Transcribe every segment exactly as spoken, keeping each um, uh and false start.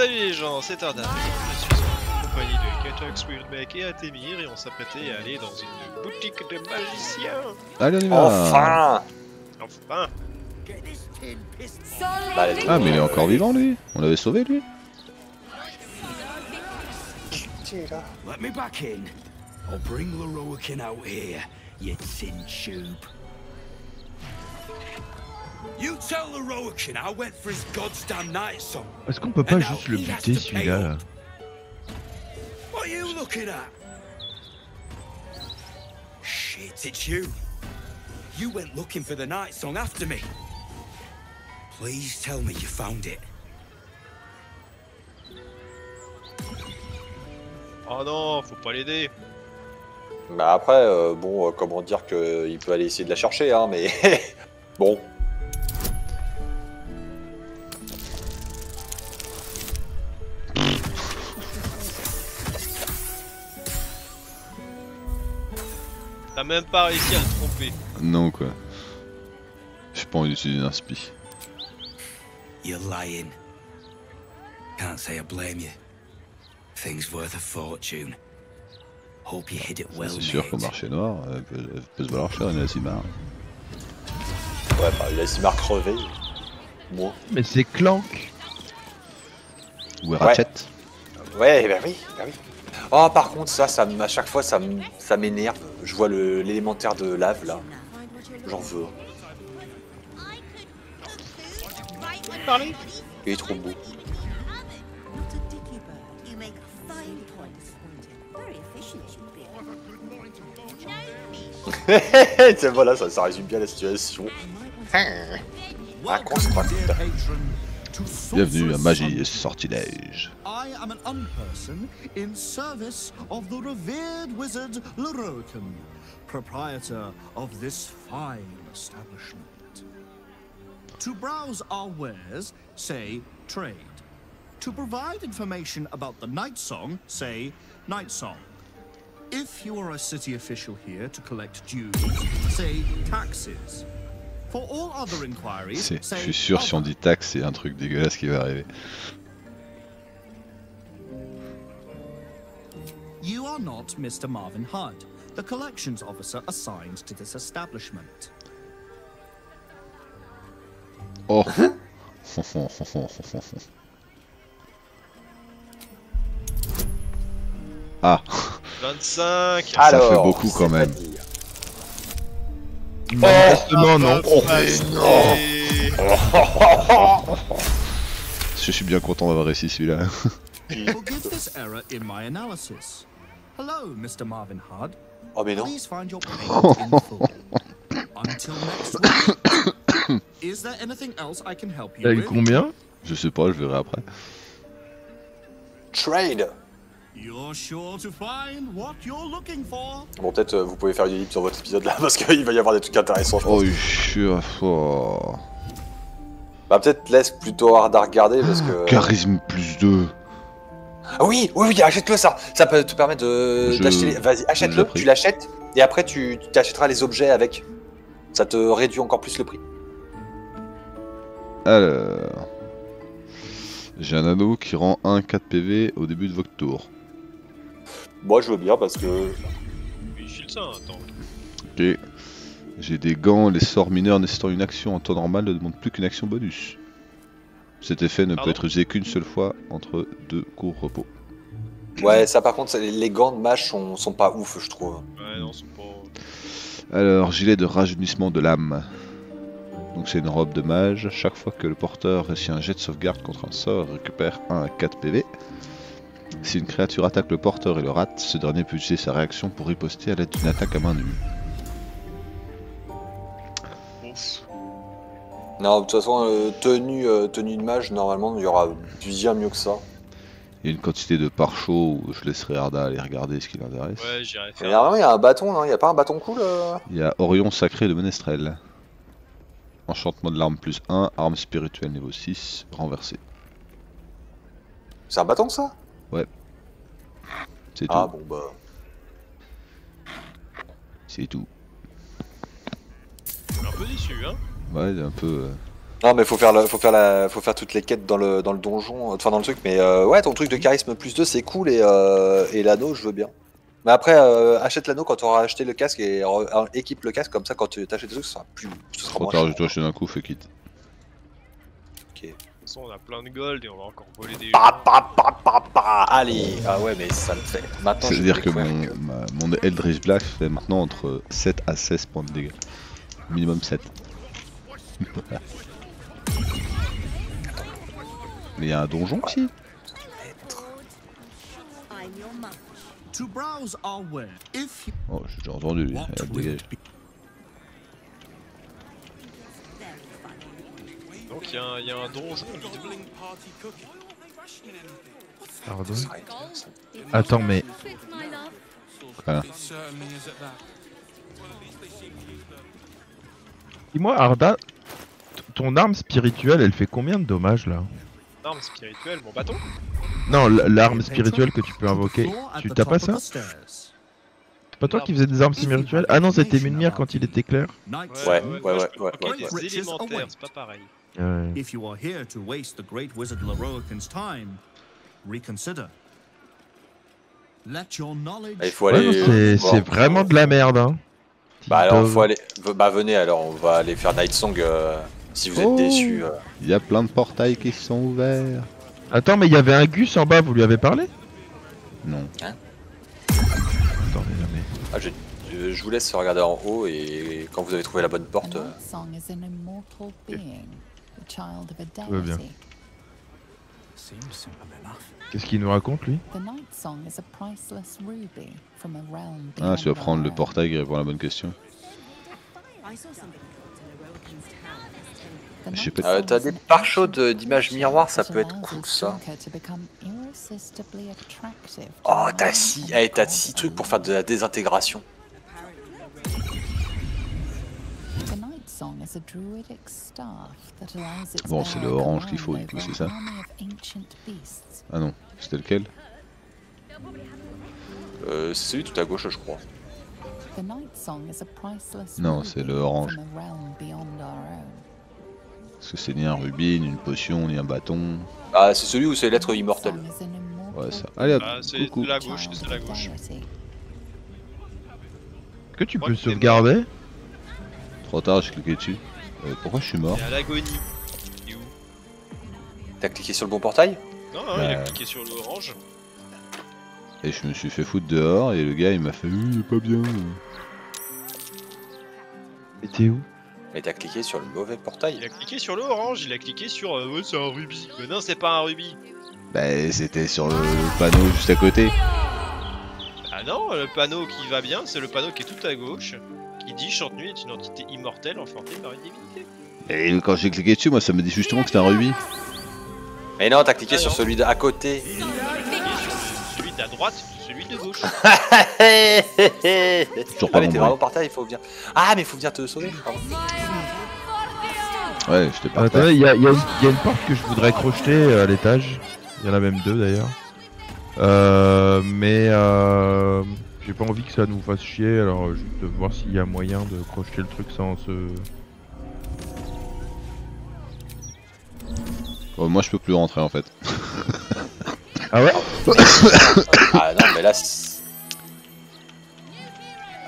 Salut les gens, c'est Arda. Je suis en compagnie de Ketox, Weirdmake et Atemir et on s'apprêtait à aller dans une boutique de magiciens. Allez, on y va. Enfin Enfin Ah mais il est encore vivant lui. On l'avait sauvé lui. Let me back in. I'll bring the Rohirkin out here, you tin tube. You tell the Rohirkin I went for his goddamn night song. Est-ce qu'on peut pas juste le buter celui-là? What are you looking at? Shit, it's you. You went looking for the night song after me. Please tell me you found it. Oh non, faut pas l'aider. Bah après, euh, bon, euh, comment dire qu'il peut aller essayer de la chercher, hein, mais bon. T'as même pas réussi à le tromper. Non quoi. J'ai pas envie d'utiliser un spi. You're lying. Can't say I blame you. Things worth a fortune. Hope you hit it well. C'est sûr qu'au marché noir, elle peut, elle peut se valoir cher une Aasimar. Ouais, bah une Aasimar crevée. Moi. Mais c'est Clank. Ou Ratchet. Ouais, bah oui, bah oui. Oh, par contre, ça, ça, à chaque fois, ça, ça m'énerve. Je vois l'élémentaire de lave là. J'en veux. Il est trop beau. Tiens, voilà, ça, ça résume bien la situation. Inconstructible. Bienvenue à Magie et Sortilège. I am an unperson in service of the revered wizard Lerothamne, proprietor of this fine establishment. To browse our wares, say trade. To provide information about the Night Song, say Night Song. If you are a city official here to collect dues, say taxes. For all other inquiries, je suis sûr si on dit taxe, c'est un truc dégueulasse qui va arriver. You are not Mister Marvin Hud, the collections officer assigned to this establishment. Oh. Ah. vingt-cinq. Alors, ça fait beaucoup quand même. Manifestement non. Oh, non. Je suis bien content d'avoir réussi celui-là. Oh mais non. Avec combien? Je sais pas, je verrai après. Trade. You're sure to find what you're looking for. Bon, peut-être euh, vous pouvez faire une ellipse sur votre épisode là parce qu'il va y avoir des trucs intéressants. Je pense. Oh, je oh. Bah, peut-être laisse plutôt Arda à regarder parce que. Charisme plus deux. Ah oui, oui, oui, achète-le ça. Ça peut te permettre de. D'acheter. Je... Vas-y, achète-le, tu l'achètes et après tu t'achèteras les objets avec. Ça te réduit encore plus le prix. Alors. J'ai un anneau qui rend un quatre P V au début de votre tour. Moi je veux bien parce que... Ok. J'ai des gants, les sorts mineurs nécessitant une action en temps normal ne demandent plus qu'une action bonus. Cet effet ne Pardon peut être usé qu'une seule fois entre deux courts repos. Ouais ça par contre, les gants de mage sont, sont pas ouf je trouve. Ouais non, c'est pas... Alors, gilet de rajeunissement de l'âme. Donc c'est une robe de mage, chaque fois que le porteur réussit un jet de sauvegarde contre un sort, il récupère un à quatre P V. Si une créature attaque le porteur et le rate, ce dernier peut utiliser sa réaction pour riposter à l'aide d'une attaque à main nue. Non, de toute façon, euh, tenue, euh, tenue de mage, normalement, il y aura bien mieux que ça. Il y a une quantité de pare-chaux, je laisserai Arda aller regarder ce qui l'intéresse. Ouais, j'irai faire. Normalement, il y a un bâton, non? Il n'y a pas un bâton cool euh... Il y a Orion sacré de Menestrel. Enchantement de l'arme plus un, arme spirituelle niveau six, renversée. C'est un bâton ça? Ouais. C'est tout. Ah bon bah... C'est tout. Je suis un peu déçu hein? Ouais, un peu... Euh... Non mais faut faire, le, faut, faire la, faut faire toutes les quêtes dans le, dans le donjon, enfin dans le truc, mais euh, ouais ton truc de charisme plus deux c'est cool et, euh, et l'anneau je veux bien. Mais après euh, achète l'anneau quand tu auras acheté le casque et euh, équipe le casque comme ça quand tu t'achètes des trucs ce sera plus... Ce sera moins cher. Je dois acheter d'un coup, fais quitte. Ok. De toute façon on a plein de gold et on va encore voler des... Pa, pa, pa, pa, pa. Allez. Ah ouais mais ça le fait. Maintenant c'est à dire que mon, que mon Eldritch Black fait maintenant entre sept à seize points de dégâts. Minimum sept. Mais y'a un donjon aussi. Oh j'ai déjà entendu lui, elle dégage. Donc y'a y a un donjon. Pardon. Attends mais... Voilà. Dis-moi Arda, ton arme spirituelle elle fait combien de dommages là? L'arme spirituelle, mon bâton? Non, l'arme spirituelle que tu peux invoquer. Tu t'as pas ça? C'est pas toi qui faisais des armes spirituelles? Ah non, c'était Mjolnir quand il était clair. Ouais, ouais, ouais, ouais. ouais, ouais, ouais. Les élémentaires, c'est pas pareil. Ouais. If you are here to waste the great wizard Lerothamne's time, reconsider. Let your knowledge. Il faut aller. Ouais, c'est vraiment de la merde, hein. Bah alors, faut aller. Bah venez, alors on va aller faire Night Song. Euh... Si vous êtes oh, déçu, il y a plein de portails qui se sont ouverts. Attends, mais il y avait un Gus en bas, vous lui avez parlé? Non. Hein? Attends, mais jamais. Ah, je, je, je vous laisse regarder en haut et quand vous avez trouvé la bonne porte. Euh... Tout va bien. Qu'est-ce qu'il nous raconte lui? Ah, tu vas prendre le portail qui répond à la bonne question. Euh, T'as des parts chaudes d'images miroirs, ça peut être cool ça. Oh, t'as six hey, trucs pour faire de la désintégration. Bon, c'est le orange qu'il faut, c'est ça? Ah non, c'était lequel? euh, C'est celui tout à gauche, je crois. Non, c'est le orange. Parce que c'est ni un rubis, ni une potion, ni un bâton. Ah, c'est celui où c'est l'être immortel. Ouais, ça. Allez, hop, ah, c'est de la gauche, c'est de la gauche. Est-ce que tu peux sauvegarder? Trop tard, j'ai cliqué dessus. Euh, pourquoi je suis mort? C'est à l'agonie. Il est où? T'as cliqué sur le bon portail? Non, non, bah... il a cliqué sur l'orange. Et je me suis fait foutre dehors, et le gars il m'a fait oui, il est pas bien. Et t'es où? Mais t'as cliqué sur le mauvais portail. Il a cliqué sur l'orange, il a cliqué sur euh, oh, c'est un rubis. Mais non, c'est pas un rubis. Bah, c'était sur le, le panneau juste à côté. Ah non, le panneau qui va bien, c'est le panneau qui est tout à gauche, qui dit Chante-Nuit est une entité immortelle enchantée par une divinité. Et quand j'ai cliqué dessus, moi ça me dit justement que c'était un rubis. Mais non, t'as cliqué ah sur non. celui d'à côté. T'as cliqué sur celui d'à droite, celui de gauche. Toujours pas ah, mais t'es vraiment portail, il faut venir. Ah, mais faut venir te sauver. Ouais, je t'ai pas. Attendez, il y, y, y a une porte que je voudrais crocheter à l'étage. Il y en a même deux d'ailleurs. Euh, mais euh, j'ai pas envie que ça nous fasse chier, alors je vais voir s'il y a moyen de crocheter le truc sans se. Oh, moi je peux plus rentrer en fait. Ah ouais? Ah non, mais là.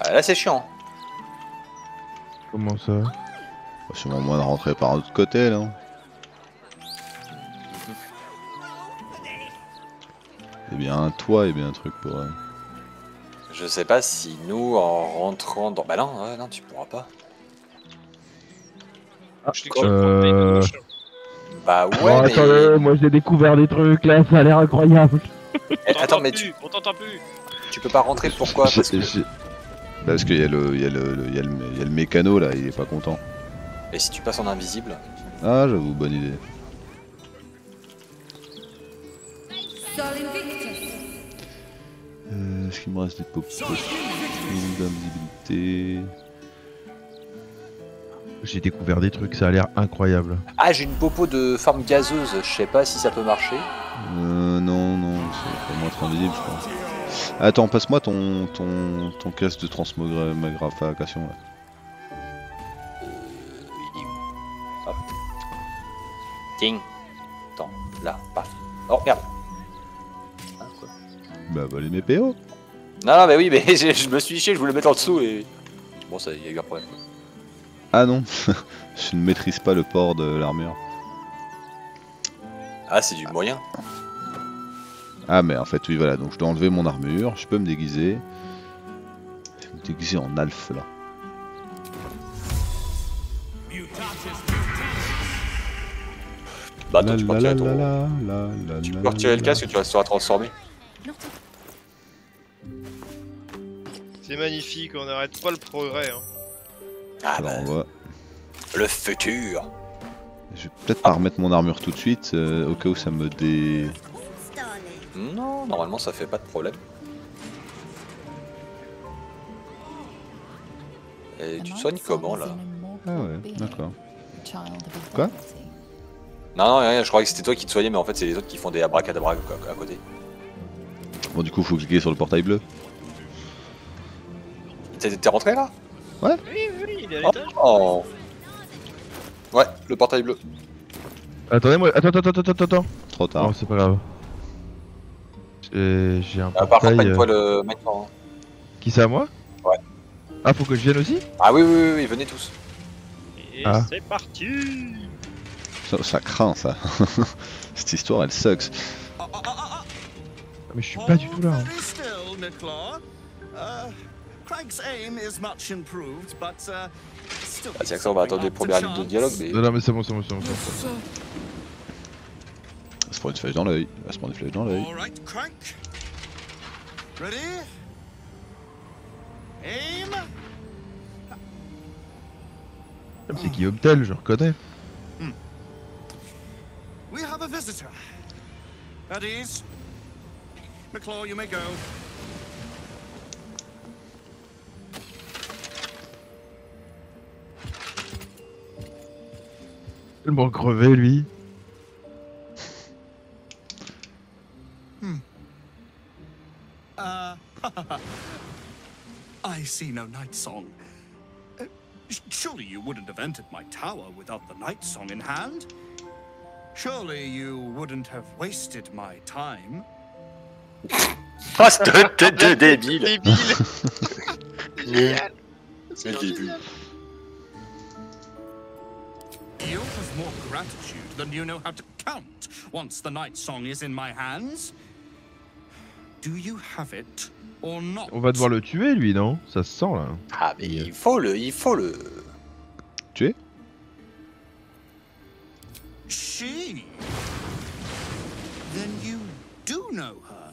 Ah, là c'est chiant. Comment ça? C'est sûrement moins de rentrer par l'autre côté là. Eh bien un toit, et bien un truc pour... elle. Je sais pas si nous en rentrant dans... Bah non, euh, non tu pourras pas. Ah, je euh... Bah ouais oh, mais... Attendez, moi j'ai découvert des trucs là, ça a l'air incroyable. Attends mais tu... On t'entend plus. Tu peux pas rentrer, pourquoi? Parce que... Parce qu'il y a le y a le, le, y a le, y a le mécano là, il est pas content. Et si tu passes en invisible? Ah j'avoue, bonne idée. Euh, Est-ce qu'il me reste des potions d'invisibilité? J'ai découvert des trucs, ça a l'air incroyable. Ah j'ai une popo de forme gazeuse, je sais pas si ça peut marcher. Euh non non, c'est vraiment être invisible je crois. Attends, passe-moi ton, ton, ton casque de transmogrification là. Euh, il est où? Hop. Ting. Attends, là, paf. Oh, regarde. Hein, quoi ? Bah, voler mes P O. Non, non, mais oui, mais je me suis liché, je voulais mettre en dessous et... Bon, ça, il y a eu un problème. Ah non, je ne maîtrise pas le port de l'armure. Ah, c'est du ah. moyen. Ah, mais en fait, oui, voilà, donc je dois enlever mon armure, je peux me déguiser. Je vais me déguiser en alphe, là. Bah, attends, tu partirais ton... la, la, la, tu peux retirer le casque, tu resteras transformé. C'est magnifique, on n'arrête pas le progrès. Hein. Ah bah, on va... Le futur. Je vais peut-être ah. pas remettre mon armure tout de suite, euh, au cas où ça me dé... Non, normalement ça fait pas de problème. Et tu te soignes comment là? Ah ouais, d'accord. Quoi? Non, non, rien, je croyais que c'était toi qui te soignais, mais en fait c'est les autres qui font des abracadabra à côté. Bon, du coup, faut cliquer sur le portail bleu. T'es rentré là? Ouais. Oui, oui, il est à l'étage. Oh, oh. Ouais, le portail bleu. Attendez-moi, attends, attends, attends, attends, attends. Trop tard. Oh, c'est pas grave. J'ai un ah, portail... Par contre, magne-toi le... maintenant. Qui c'est à moi? Ouais. Ah, faut que je vienne aussi? Ah oui, oui, oui, oui, venez tous. Et ah. c'est parti. Ça, ça craint, ça. Cette histoire, elle sucks. Oh, oh, oh, oh. Mais je suis pas du tout là. Hein. Ah, c'est que ça, on va attendre les premières lignes de dialogue. Mais... Non, non, mais c'est bon, c'est bon, c'est bon. Elle se prend une flèche dans l'œil. Elle se prend une flèche dans l'œil. C'est Guillaume Tell, je reconnais. We have a visitor. At ease. McClaw, you may go. Tellement crevé lui. Hmm. Uh, I see no Night Song. Uh, surely you wouldn't have entered my tower without the Night Song in hand. Surely you wouldn't have wasted my time. Oh, c'est tête de débile. Débile. C'est débile. You have more gratitude than you know how to count once the Night Song is in my hands. Do you have it or not? On va devoir le tuer lui, non? Ça se sent là. Ah mais il faut le, il faut le tuer. She. Then you do know her.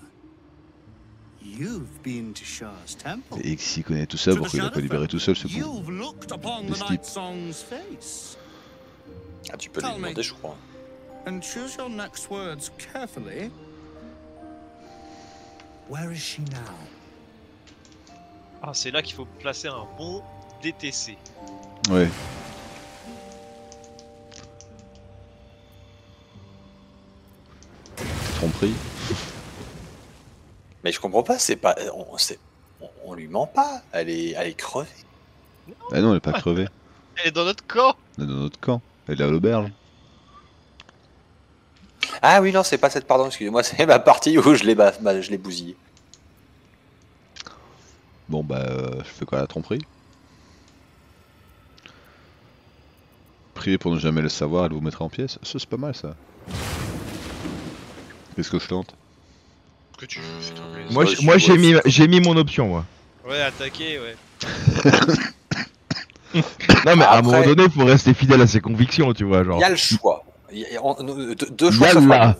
You've been to Shah's temple. Et X Y connaît tout ça, pourquoi il a pas libéré tout seul ce coup? You've looked upon the Night Song's face. Ah, tu peux lui demander, je crois. And choose your next words carefully. Where is she now? Ah, c'est là qu'il faut placer un bon D T C. Ouais. Tromperie. Mais je comprends pas, c'est pas, on, on, on lui ment pas. Elle est, elle est crevée. Non. Ah non, elle est pas crevée. Elle est dans notre camp. Elle est dans notre camp. Elle est à l'auberge. Ah oui, non, c'est pas cette, pardon, excusez-moi, c'est ma partie où je l'ai bah, bah, je l'ai bousillé. Bon bah, euh, je fais quoi, la tromperie? Priez pour ne jamais le savoir, elle vous mettra en pièces. Ça, c'est pas mal, ça. Qu'est-ce que je tente? Que tu veux, moi, moi j'ai mis, j'ai mis mon option, moi. Ouais, attaquer, ouais. Non mais après, à un moment donné il faut rester fidèle à ses convictions, tu vois, genre. Il y a le choix, y a, on, deux, deux choix. Soit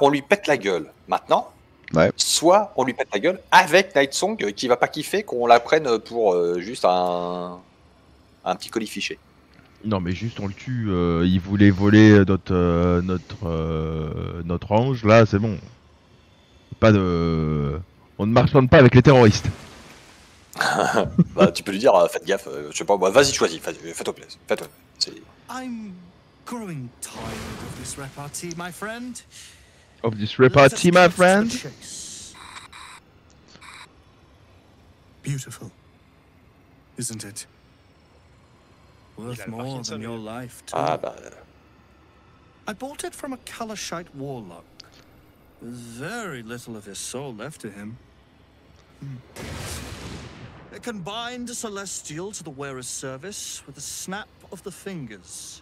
on lui pète la gueule maintenant, ouais. Soit on lui pète la gueule avec Night Song qui va pas kiffer qu'on la prenne pour euh, juste un un petit colis fiché. Non mais juste on le tue, euh, il voulait voler notre euh, notre euh, notre ange, là c'est bon. Pas de, on ne marchande pas avec les terroristes. Bah, tu peux lui dire, euh, faites gaffe, euh, je sais pas, bah, vas-y, choisis, fais-toi plaisir, fais-toi. I'm growing tired of this repartee, my friend. Of this repartee, my friend. Beautiful, isn't it? Worth more than your life. Ah bah. I bought it from a Kalashite warlock. There's very little of his soul left to him. Hmm. It can bind a celestial to the wearer's service with a snap of the fingers.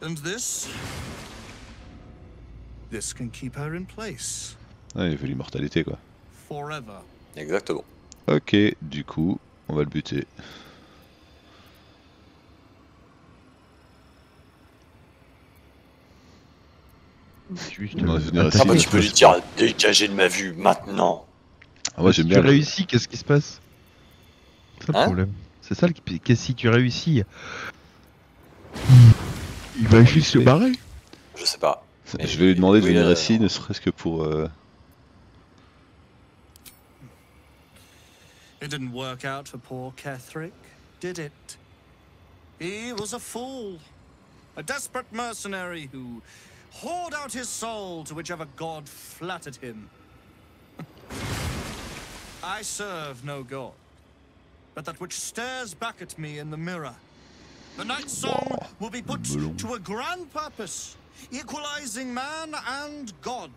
And this... This can keep her in place. Ah, il fait l'immortalité, quoi. Forever. Exactement. Ok, du coup, on va le buter. Juste non, ah bah tu peux lui dire dégagez de ma vue maintenant. Ah ouais, si bien tu le... réussis, qu'est-ce qui se passe? C'est ça hein le problème. C'est ça le qu'est-ce si tu réussis? Il va juste se barrer. Je sais pas. Mais je vais lui demander de venir euh... ici, ne serait-ce que pour. Euh... It didn't work out for poor Catherick, did it? He was a fool, a desperate mercenary who hoard out his soul to whichever god flattered him. I serve no god, but that which stares back at me in the mirror. The Night Song will be put to a grand purpose, equalizing man and god.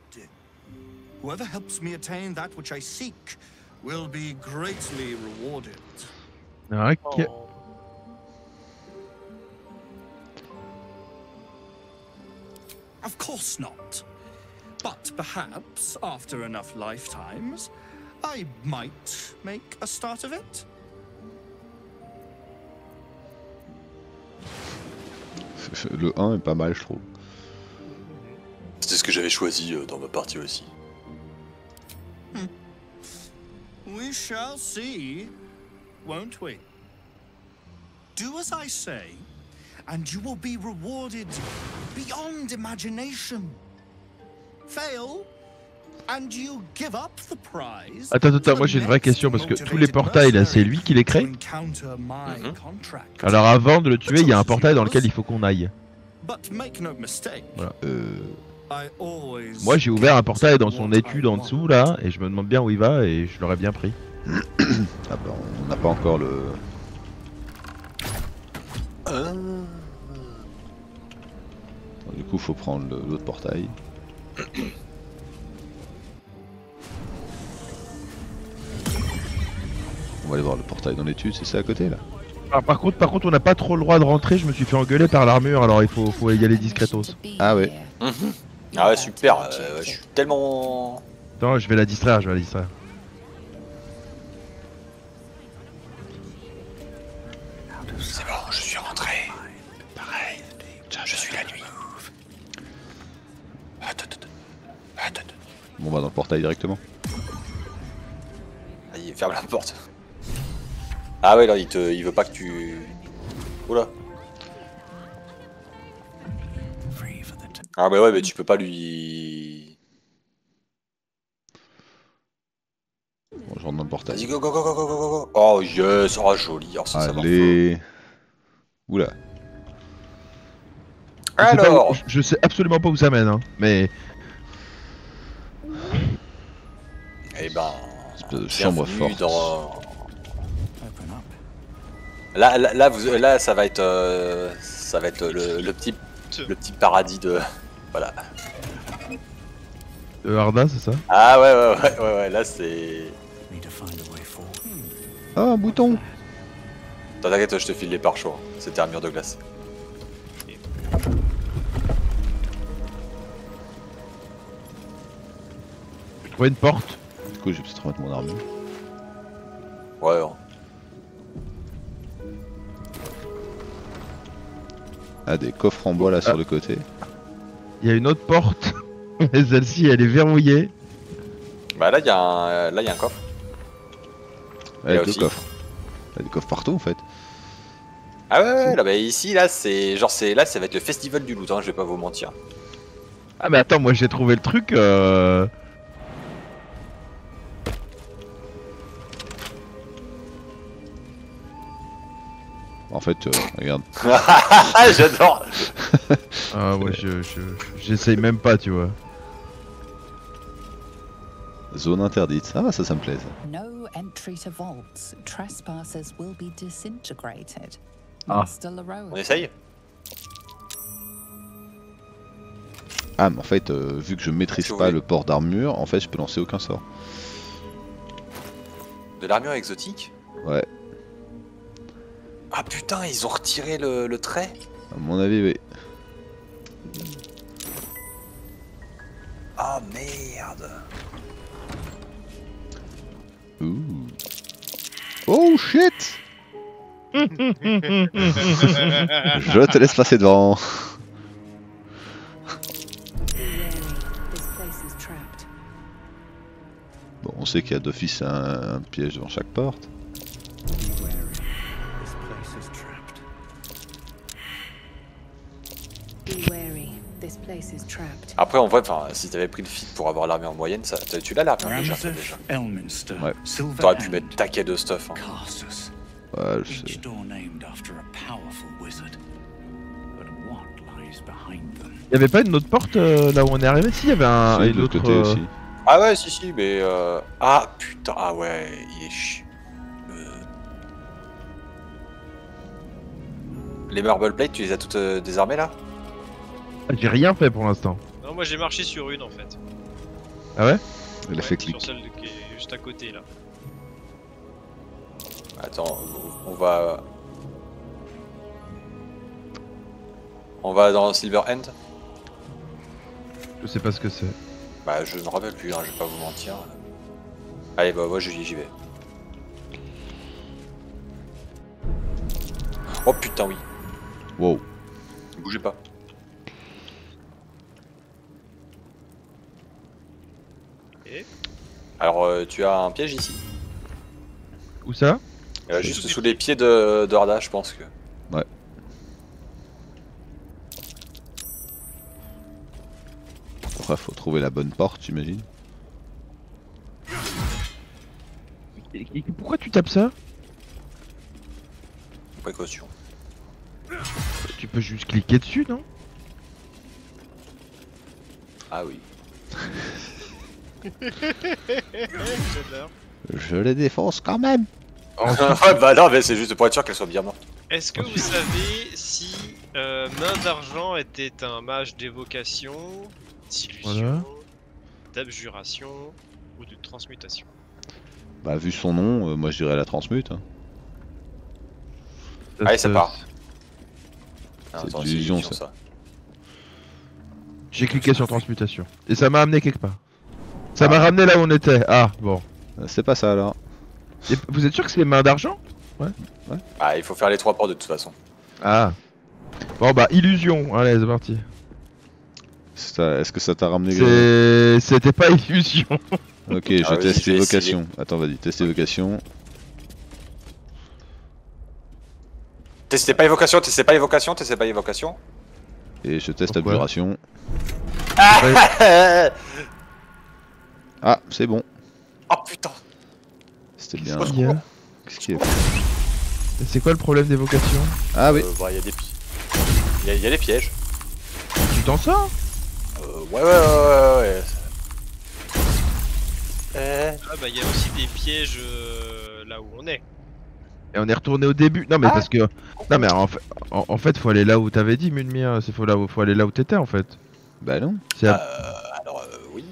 Whoever helps me attain that which I seek will be greatly rewarded. Okay. Of course not. But perhaps, after enough lifetimes, I might make a start of it. Le un est pas mal, je trouve. C'est ce que j'avais choisi dans ma partie aussi. Hmm. We shall see, won't we? Do as I say, and you will be rewarded beyond imagination. Fail, and you give up the prize. Attends, attends, moi j'ai une vraie question parce que tous les portails là, c'est lui qui les crée. Mm-hmm. Alors avant de le tuer, il y a un portail dans lequel il faut qu'on aille. Voilà. Euh... Moi j'ai ouvert un portail dans son étude en dessous là, et je me demande bien où il va et je l'aurais bien pris. Ah bah, on n'a pas encore le. Euh... Du coup, faut prendre l'autre portail. On va aller voir le portail dans l'étude, c'est ça à côté là. Ah, par contre, par contre, on n'a pas trop le droit de rentrer. Je me suis fait engueuler par l'armure, alors il faut, faut y aller discretos. Ah ouais. Mmh. Ah ouais, super. Euh, je suis tellement. Attends, je vais la distraire, je vais la distraire. C'est bon, je suis rentré. Pareil. Je suis la nuit. Bon, on va dans le portail directement. Allez, ferme la porte. Ah ouais, là il te, il veut pas que tu. Oula. Ah bah ouais, mais tu peux pas lui. Bon, je rentre dans le portail. Vas-y, go, go, go, go, go, go, go. Oh yes, oh joli. Oh, ça, allez. Ça oula. Alors, je sais, pas, je sais absolument pas où ça mène, hein, mais. Eh ben, de chambre forte. Dans... Là, là, là, vous, là, ça va être, euh, ça va être le, le petit, le petit paradis de, voilà. De Arda, c'est ça? Ah ouais, ouais, ouais, ouais, ouais là c'est. Ah, un bouton. T'inquiète, je te file les pare-chocs. C'était un mur de glace. J'ai trouvé une porte. Du coup, je vais peut-être remettre mon armure. Ouais. Hein. Ah, des coffres en bois là ah. Sur le côté. Il y a une autre porte. Mais celle-ci, elle est verrouillée. Bah là, il y a un, là, il y a un coffre. Ouais, il y a deux aussi. Coffres. Il y a des coffres partout en fait. Ah ouais, ouais là, bah ici là c'est genre c'est là ça va être le festival du loot hein, je vais pas vous mentir. Ah mais attends moi j'ai trouvé le truc euh... En fait euh, regarde. J'adore. Ah ouais je j'essaye je, même pas tu vois. Zone interdite, ah bah ça ça me plaît ça. No entry to vaults, trespassers will be disintegrated. Ah. On essaye. Ah mais en fait euh, vu que je maîtrise pas voulez. le port d'armure, en fait je peux lancer aucun sort. De l'armure exotique? Ouais. Ah putain, ils ont retiré le, le trait? À mon avis oui. Ah merde. Ouh. Oh shit. Je te laisse passer devant. Bon, on sait qu'il y a d'office un, un piège devant chaque porte. Après, en vrai, si t'avais pris le feed pour avoir l'armée en moyenne, ça, tu l'as l'armée déjà. déjà. Ouais. T'aurais pu mettre taquet de stuff. Hein. Ouais, je sais. Il y avait pas une autre porte euh, là où on est arrivé? Si, il y avait un. Si, et l'autre côté euh... aussi. Ah ouais, si, si, mais. Euh... Ah putain, ah ouais, il est chiant. Euh... Les Marble Plates, tu les as toutes euh, désarmées là? Ah, j'ai rien fait pour l'instant. Non, moi j'ai marché sur une en fait. Ah ouais? Elle a fait clic. Sur celle de... qui est juste à côté là. Attends, on va... On va dans Silver End? Je sais pas ce que c'est. Bah je me rappelle plus, hein, je vais pas vous mentir. Allez bah moi j'y vais. Oh putain oui. Wow. Bougez pas. Et alors euh, tu as un piège ici. Où ça? Euh, juste sous les pieds de, de Arda, je pense que. Ouais. Après, faut trouver la bonne porte, j'imagine. Pourquoi tu tapes ça? Précaution. Tu peux juste cliquer dessus, non? Ah oui. J'adore. Je les défonce quand même. Ouais, bah non, mais c'est juste pour être sûr qu'elle soit bien morte. Est-ce que vous savez si euh, Main d'Argent était un mage d'évocation, d'illusion, voilà, d'abjuration ou de transmutation? Bah vu son nom, euh, moi je dirais la transmute. Hein. Allez, ça part. C'est une illusion ça. ça. J'ai cliqué sur transmutation et ça m'a amené quelque part. Ça ah. m'a ramené là où on était. Ah bon. C'est pas ça alors. Et vous êtes sûr que c'est les Mains d'Argent? Ouais. Ouais. Ah, il faut faire les trois portes de toute façon. Ah. Bon bah illusion. Allez, c'est parti. Est-ce que ça t'a ramené? C'était pas illusion. Ok, je ah, teste oui, évocation. Attends, vas-y, teste évocation. Testez pas évocation, testez pas évocation, testez pas évocation. Et je teste abjuration. Ah, ouais. Ah c'est bon. Oh putain! C'était bien. Qu'est-ce qu'il y a? C'est quoi le problème d'évocation? Ah oui. Euh, bah, y a des pi... y a, y a des pièges. Tu t'en sors? Euh, ouais, ouais, ouais, ouais. Euh... Ah bah, y a aussi des pièges euh, là où on est. Et on est retourné au début. Non mais ah parce que. Non mais en fait, en, en fait, faut aller là où t'avais dit, Munmir. C'est faut là où faut aller là où t'étais en fait. Bah non. Euh, à... alors euh, oui.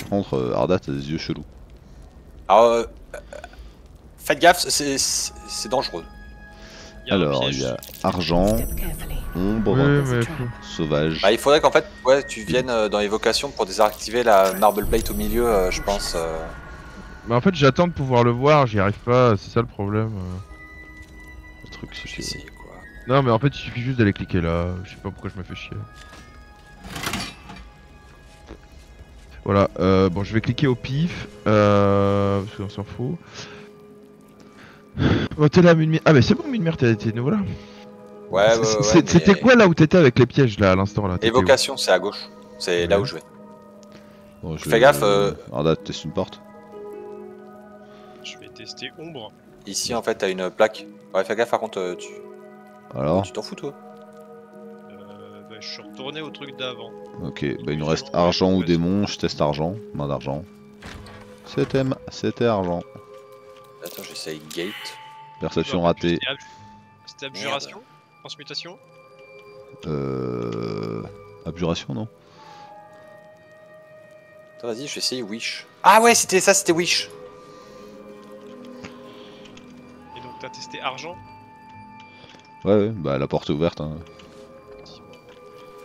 Par contre, Arda, t'as des yeux chelous. Alors, euh, faites gaffe, c'est dangereux. Y a Alors, il y a argent, ombre, oui, mais... sauvage. Bah, il faudrait qu'en fait, ouais, tu viennes euh, dans l'évocation pour désactiver la Marble Plate au milieu, euh, je pense. Euh... Bah, en fait, j'attends de pouvoir le voir, j'y arrive pas, c'est ça le problème. Euh... Le truc, c'est chier. Quoi. Non, mais en fait, il suffit juste d'aller cliquer là, je sais pas pourquoi je me fais chier. Voilà, euh, bon je vais cliquer au pif, euh, parce qu'on s'en fout. Bon t'es là Munmir, ah mais c'est bon Munmir, t'es nouveau là. Ouais, ouais, ouais. C'était mais... quoi là où t'étais avec les pièges là à l'instant là? Évocation c'est à gauche, c'est ouais. là où je vais. Bon, je Fais vais... gaffe euh... Arda, teste une porte. Je vais tester ombre. Ici en fait t'as une plaque, ouais fais gaffe par contre tu... Alors tu t'en fous toi? Je suis retourné au truc d'avant. Ok, bah il nous reste argent ou démon, je teste argent, main d'argent. C'était c'était argent. Attends, j'essaye gate. Perception ratée. C'était abjuration? Transmutation? Euh... Abjuration, non? Vas-y, je vais essayer Wish. Ah ouais, c'était ça, c'était Wish. Et donc t'as testé Argent? Ouais, ouais, bah la porte est ouverte. Hein.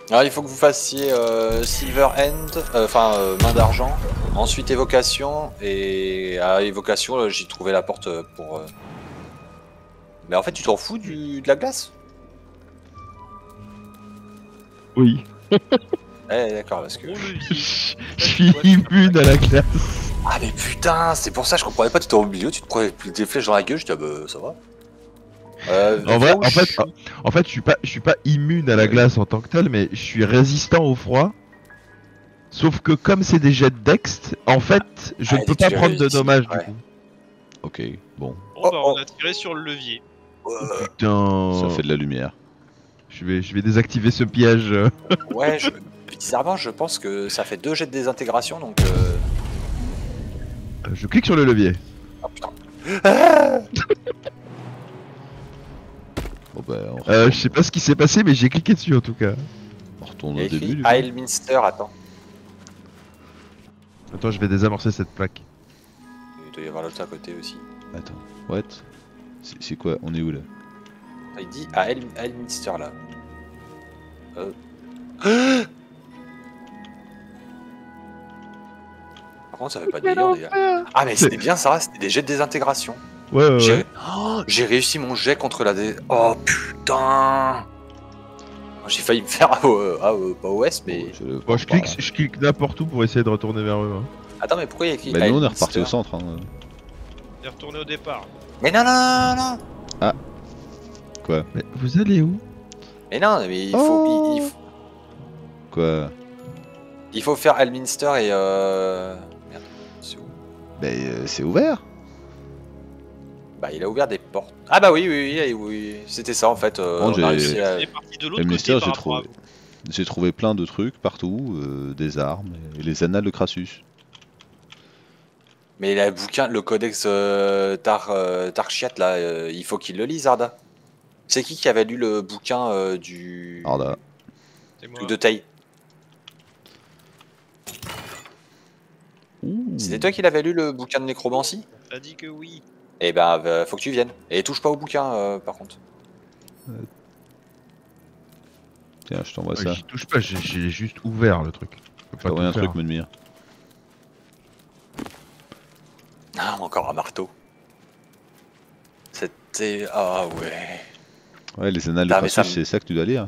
Alors il faut que vous fassiez euh, Silver Hand, enfin euh, euh, main d'argent, ensuite évocation, et à évocation j'ai trouvé la porte pour... Euh... Mais en fait tu t'en fous du, de la glace? Oui. Eh d'accord, parce que... je suis immune à la glace. Ah mais putain, c'est pour ça je comprenais pas, tu étais au milieu, tu te prenais des flèches dans la gueule, je dis ah bah ça va. Euh, en vrai, en fait, en fait, je suis pas, je suis pas immune à la glace en tant que tel, mais je suis résistant au froid. Sauf que comme c'est des jets de Dext, en fait, je ah, ne peux pas prendre de dommages ouais. du coup. Ok, bon. Bon bah, on a tiré sur le levier. Oh, putain, ça fait de la lumière. Je vais, je vais désactiver ce piège. Ouais, je... bizarrement, je pense que ça fait deux jets de désintégration, donc. Euh... Je clique sur le levier. Ah putain. Ah oh bah, euh, je sais pas ce qui s'est passé, mais j'ai cliqué dessus en tout cas. On retourne au début. Aylminster, attends. Attends, je vais désamorcer cette plaque. Il doit y avoir l'autre à côté aussi. Attends, what? C'est quoi? On est où là? Il dit à Aylminster là. Euh. Par contre, ça fait pas de délire les gars. Ah, mais c'était bien ça, c'était des jets de désintégration. Ouais, ouais, j'ai ouais. Oh, réussi mon jet contre la dé... Oh putain. J'ai failli me faire à, euh, à euh, pas O S mais... Oh, le... bon, je, clique, voilà. je clique n'importe où pour essayer de retourner vers eux. Hein. Attends mais pourquoi il y a qui... Bah nous on est reparti au centre. Hein. On est retourné au départ. Mais non non non non. Ah. Quoi? Mais vous allez où? Mais non mais il faut... Oh il, il faut... Quoi? Il faut faire Aylminster et euh... Merde, c'est où? Bah euh, c'est ouvert. Bah il a ouvert des portes. Ah bah oui oui oui, oui. C'était ça en fait. Euh, bon, on a réussi à... Aylminster, j'ai trouvé... j'ai trouvé plein de trucs partout, euh, des armes et les annales de Crassus. Mais le bouquin, le codex euh, Tar... Tarchiat là, euh, il faut qu'il le lise Arda. C'est qui qui avait lu le bouquin euh, du Arda ou de Taille? C'était toi qui l'avais lu le bouquin de nécromancie? T'as dit que oui. Et bah faut que tu viennes. Et touche pas au bouquin euh, par contre. Euh... Tiens je t'envoie ouais, ça. J'y touche pas, j'ai juste ouvert le truc. Je peux pas un faire. Truc me dire. Ah encore un marteau. C'était... Ah ouais. Ouais les annales de Crassus c'est ça que tu dois lire.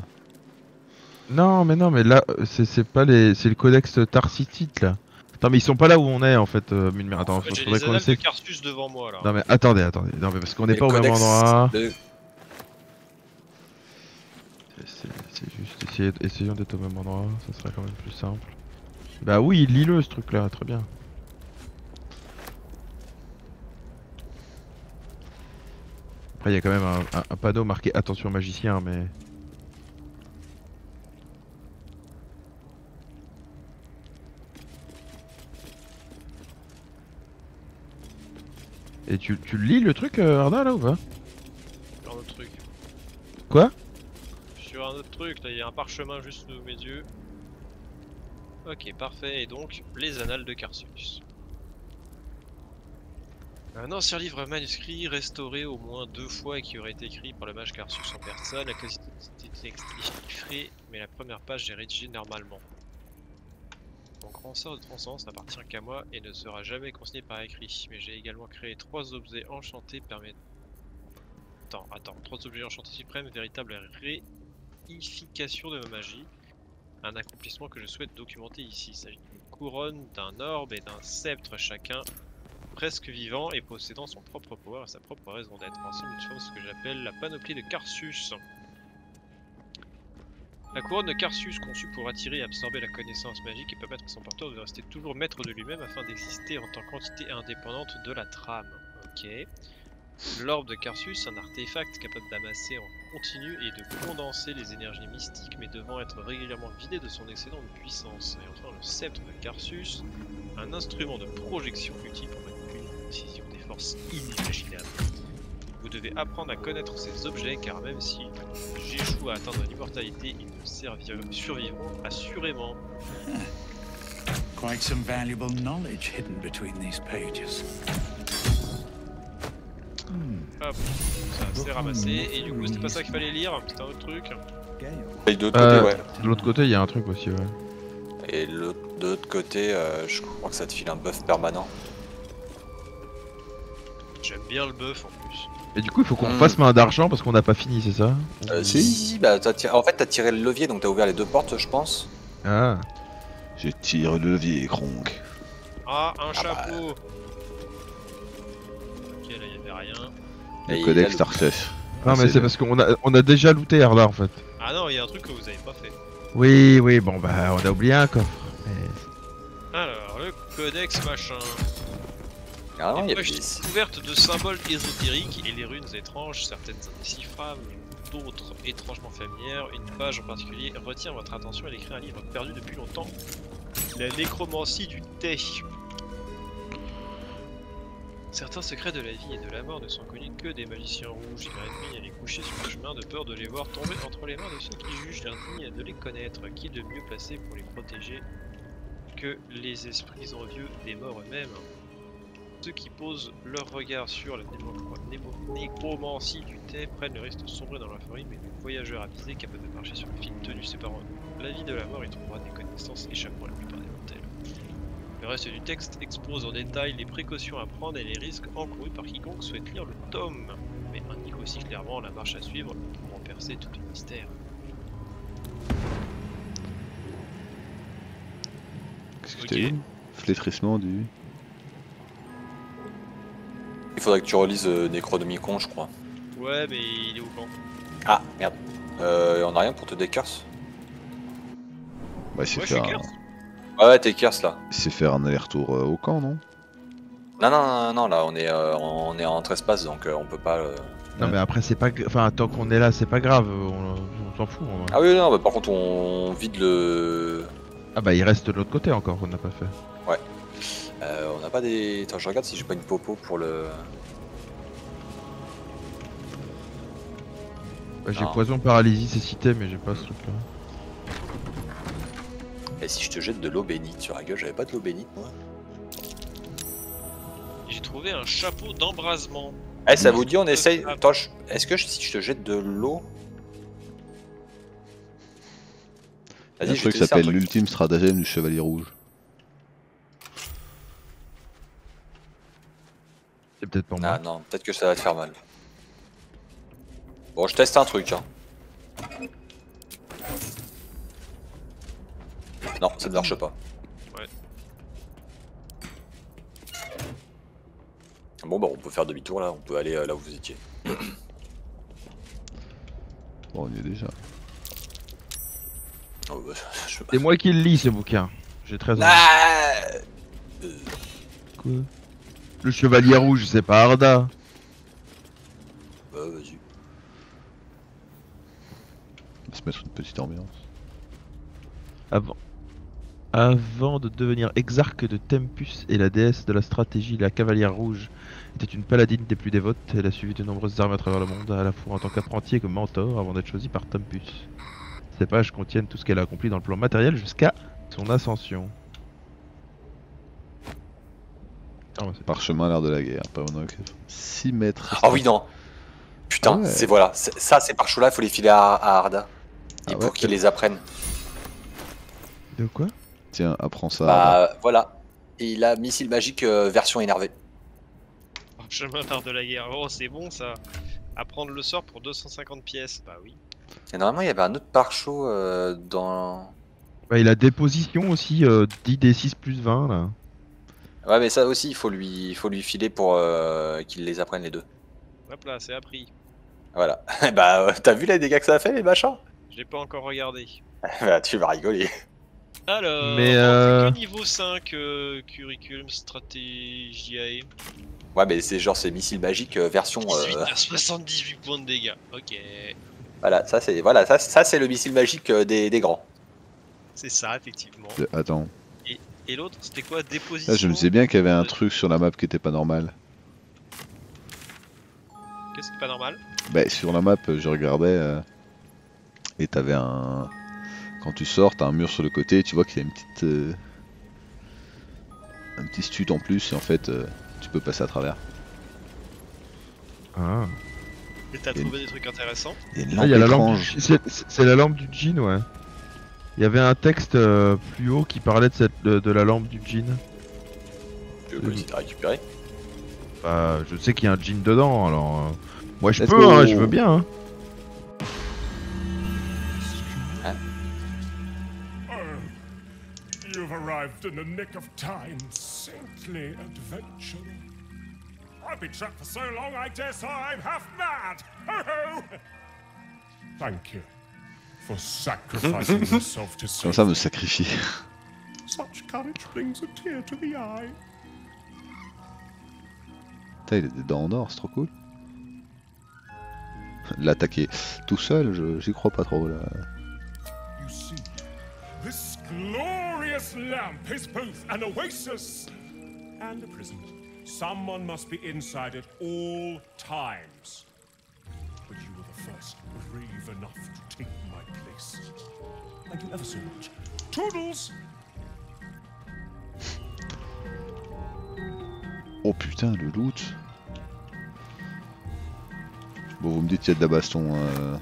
Non mais non mais là c'est pas les... C'est le codex Tarchitite là. Non mais ils sont pas là où on est en fait, euh, Mulmer. Attends, en fait, j'ai les annales de Carsus devant moi là. Non mais attendez, attendez, non mais parce qu'on n'est pas au même endroit. De... C'est juste, essayer, essayons d'être au même endroit, ça serait quand même plus simple. Bah oui, lis-le ce truc là, très bien. Après il y a quand même un, un, un panneau marqué attention magicien mais... Et tu, tu lis le truc euh, Arda là ou pas? Sur un autre truc. Quoi? Sur un autre truc, là il y a un parchemin juste sous mes yeux. Ok parfait, et donc les annales de Carsus. Un ancien livre manuscrit restauré au moins deux fois et qui aurait été écrit par le mage Carsus en personne. La quasi était chiffrée, mais la première page est rédigée normalement. Mon grand sort de transcendance n'appartient qu'à moi et ne sera jamais consigné par écrit. Mais j'ai également créé trois objets enchantés permettant... Attends, attends, trois objets enchantés suprêmes, véritable réification de ma magie. Un accomplissement que je souhaite documenter ici. Il s'agit d'une couronne, d'un orbe et d'un sceptre chacun, presque vivant et possédant son propre pouvoir et sa propre raison d'être. Ensemble, nous sommes ce que j'appelle la panoplie de Carsus. La couronne de Carsus, conçue pour attirer et absorber la connaissance magique et permettre à son porteur de rester toujours maître de lui-même afin d'exister en tant qu'entité indépendante de la trame. Ok. L'orbe de Carsus, un artefact capable d'amasser en continu et de condenser les énergies mystiques, mais devant être régulièrement vidé de son excédent de puissance. Et enfin, le sceptre de Carsus, un instrument de projection utile pour manipuler la décision des forces inimaginables. Vous devez apprendre à connaître ces objets car même si j'échoue à atteindre l'immortalité, il ne sait survivre, survivre assurément. Quite some valuable knowledge hidden between these pages. Hop, ça s'est ramassé et du coup c'était pas ça qu'il fallait lire, c'était un autre truc. Et de l'autre euh, côté, ouais. De l'autre côté, il y a un truc aussi, ouais. Et le, de l'autre côté, euh, je crois que ça te file un buff permanent. J'aime bien le buff en plus. Et du coup, il faut qu'on fasse hmm. main d'argent parce qu'on n'a pas fini, c'est ça? euh, Si, si, bah t'as tiré... en fait t'as tiré le levier donc t'as ouvert les deux portes, je pense. Ah. J'ai tiré le levier, Kronk. Ah, un ah, chapeau bah... Ok, là y'avait rien. Le et Codex Tarchiat. Non, mais c'est parce qu'on a, on a déjà looté Arda en fait. Ah non, il y a un truc que vous avez pas fait. Oui, oui, bon bah on a oublié un coffre. Mais... Alors, le Codex machin. Ah non, les poches couvertes de symboles ésotériques et les runes étranges, certaines indéchiffrables, d'autres étrangement familières. Une page en particulier retient votre attention et décrit un livre perdu depuis longtemps. La nécromancie du thé. Certains secrets de la vie et de la mort ne sont connus que des magiciens rouges. Ils allaient coucher sur le chemin de peur de les voir tomber entre les mains de ceux qui jugent l'indigne de les connaître. Qui de mieux placé pour les protéger que les esprits envieux des morts eux-mêmes? Ceux qui posent leur regard sur la nécromancie du thé prennent le risque de sombrer dans la folie, mais le voyageur avisé capable de marcher sur le fil tenu séparant la vie de la mort, il trouvera des connaissances échappant à la plupart des mortels. Le reste du texte expose en détail les précautions à prendre et les risques encourus par quiconque souhaite lire le tome, mais indique aussi clairement la marche à suivre pour en percer tout le mystère. Qu'est-ce que t'as eu ? Flétrissement du... Il faudrait que tu relises euh, Necronomicon, je crois. Ouais, mais il est où quand ? Ah, merde. Euh, on a rien pour te décurse ? Bah c'est ça. Ah ouais, t'es curse là. C'est faire un aller-retour euh, au camp, non? Non, non, non, non, là on est, euh, on est entre espaces donc euh, on peut pas. Euh... Non, mais après, c'est pas. Enfin, tant qu'on est là, c'est pas grave, on, on s'en fout. Hein. Ah oui, non, bah par contre, on vide le. Ah bah, il reste de l'autre côté encore qu'on n'a pas fait. Ouais. Euh, on n'a pas des. Attends, je regarde si j'ai pas une popo pour le. Bah, j'ai poison, paralysie, cécité, mais j'ai pas ce truc là. Et si je te jette de l'eau bénite sur la gueule, j'avais pas de l'eau bénite moi. J'ai trouvé un chapeau d'embrasement. Eh, ça vous dit, on essaye. Attends, je... est-ce que je... si je te jette de l'eau. Vas-y, un truc qui s'appelle l'ultime stratagème du Chevalier Rouge. C'est peut-être pour moi. Ah non, peut-être que ça va te faire mal. Bon, je teste un truc, hein. Non, ça ne marche pas. Ouais. Bon bah on peut faire demi-tour là, on peut aller euh, là où vous étiez. Bon, on y est déjà. Oh, bah, c'est moi qui le lis ce bouquin. J'ai très envie. Ah euh... Quoi? Le Chevalier Rouge, c'est pas Arda. Bah vas-y. On va se mettre une petite ambiance. Avant. Avant de devenir exarque de Tempus et la déesse de la stratégie, la Cavalière Rouge était une paladine des plus dévotes. Elle a suivi de nombreuses armées à travers le monde, à la fois en tant qu'apprenti et comme mentor, avant d'être choisie par Tempus. Ces pages contiennent tout ce qu'elle a accompli dans le plan matériel jusqu'à son ascension. Oh, parchemin à l'art de la guerre, pas mon six mètres. Ah oui non. Putain, ah ouais. C'est voilà, ça ces parchemins là, faut les filer à, à Arda. Et ah ouais, pour qu'il les apprenne. De quoi ? Tiens, apprends ça. Bah là. Voilà, et il a missile magique euh, version énervée. Parchemin d'art de la guerre, oh c'est bon ça. Apprendre le sort pour deux cent cinquante pièces, bah oui. Et normalement il y avait un autre pare-chaud euh, dans... Bah il a déposition aussi, euh, dix D six plus vingt là. Ouais mais ça aussi il faut lui, il faut lui filer pour euh, qu'il les apprenne les deux. Hop là, c'est appris. Voilà, bah euh, t'as vu les dégâts que ça a fait les machins? Je l'ai pas encore regardé. Bah tu vas rigoler. Alors, mais euh... que niveau cinq euh, curriculum stratégiae. Ouais, mais c'est genre c'est missile magique euh, version. Euh... soixante-dix-huit points de dégâts. Ok. Voilà, ça c'est voilà ça ça c'est le missile magique euh, des, des grands. C'est ça effectivement. De... Attends. Et, et l'autre c'était quoi? Déposition. Là, je me disais bien qu'il y avait un truc sur la map qui était pas normal. Qu'est-ce qui est pas normal? Bah sur la map je regardais euh... et t'avais un. Quand tu sors, t'as un mur sur le côté et tu vois qu'il y a une petite, euh, un petit stud en plus et en fait euh, tu peux passer à travers. Ah. Et t'as trouvé une... des trucs intéressants. Il ah, y a la lampe. Du... C'est la lampe du djinn, ouais. Il y avait un texte euh, plus haut qui parlait de, cette, de, de la lampe du djinn. Tu veux essayer de la récupérer? Bah, je sais qu'il y a un djinn dedans, alors. Euh... Moi je peux, hein, je veux bien. Hein. You've arrived in the nick of time, saintly adventure. I've been trapped for so long, I dare say I'm half mad. Ho ho! Thank you for sacrificing yourself to save. Ça me sacrifie. Such courage brings a tear to the eye. Putain, il est des dents en or, c'est trop cool. L'attaquer tout seul, j'y crois pas trop là. You see, this glorious lamp is both an oasis and a prison. Someone must be inside at all times. But you were the first brave enough to take my place. Thank you ever so much. Toodles. Oh putain, le loot. Bon, vous me dites qu'il y a de la baston. Euh...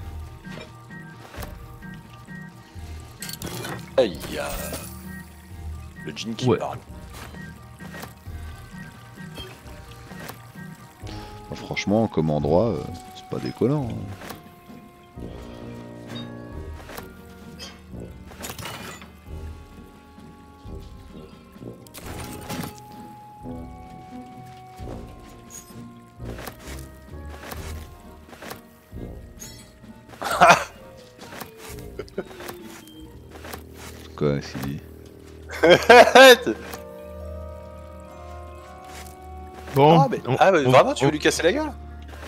Aïe, euh... le djinn qui ouais. parle. Bah, franchement, comme endroit, euh, c'est pas décollant. Hein. Quoi, c'est dit. Bon, ah, mais, on, ah, mais on, vraiment, on, tu veux on... lui casser la gueule?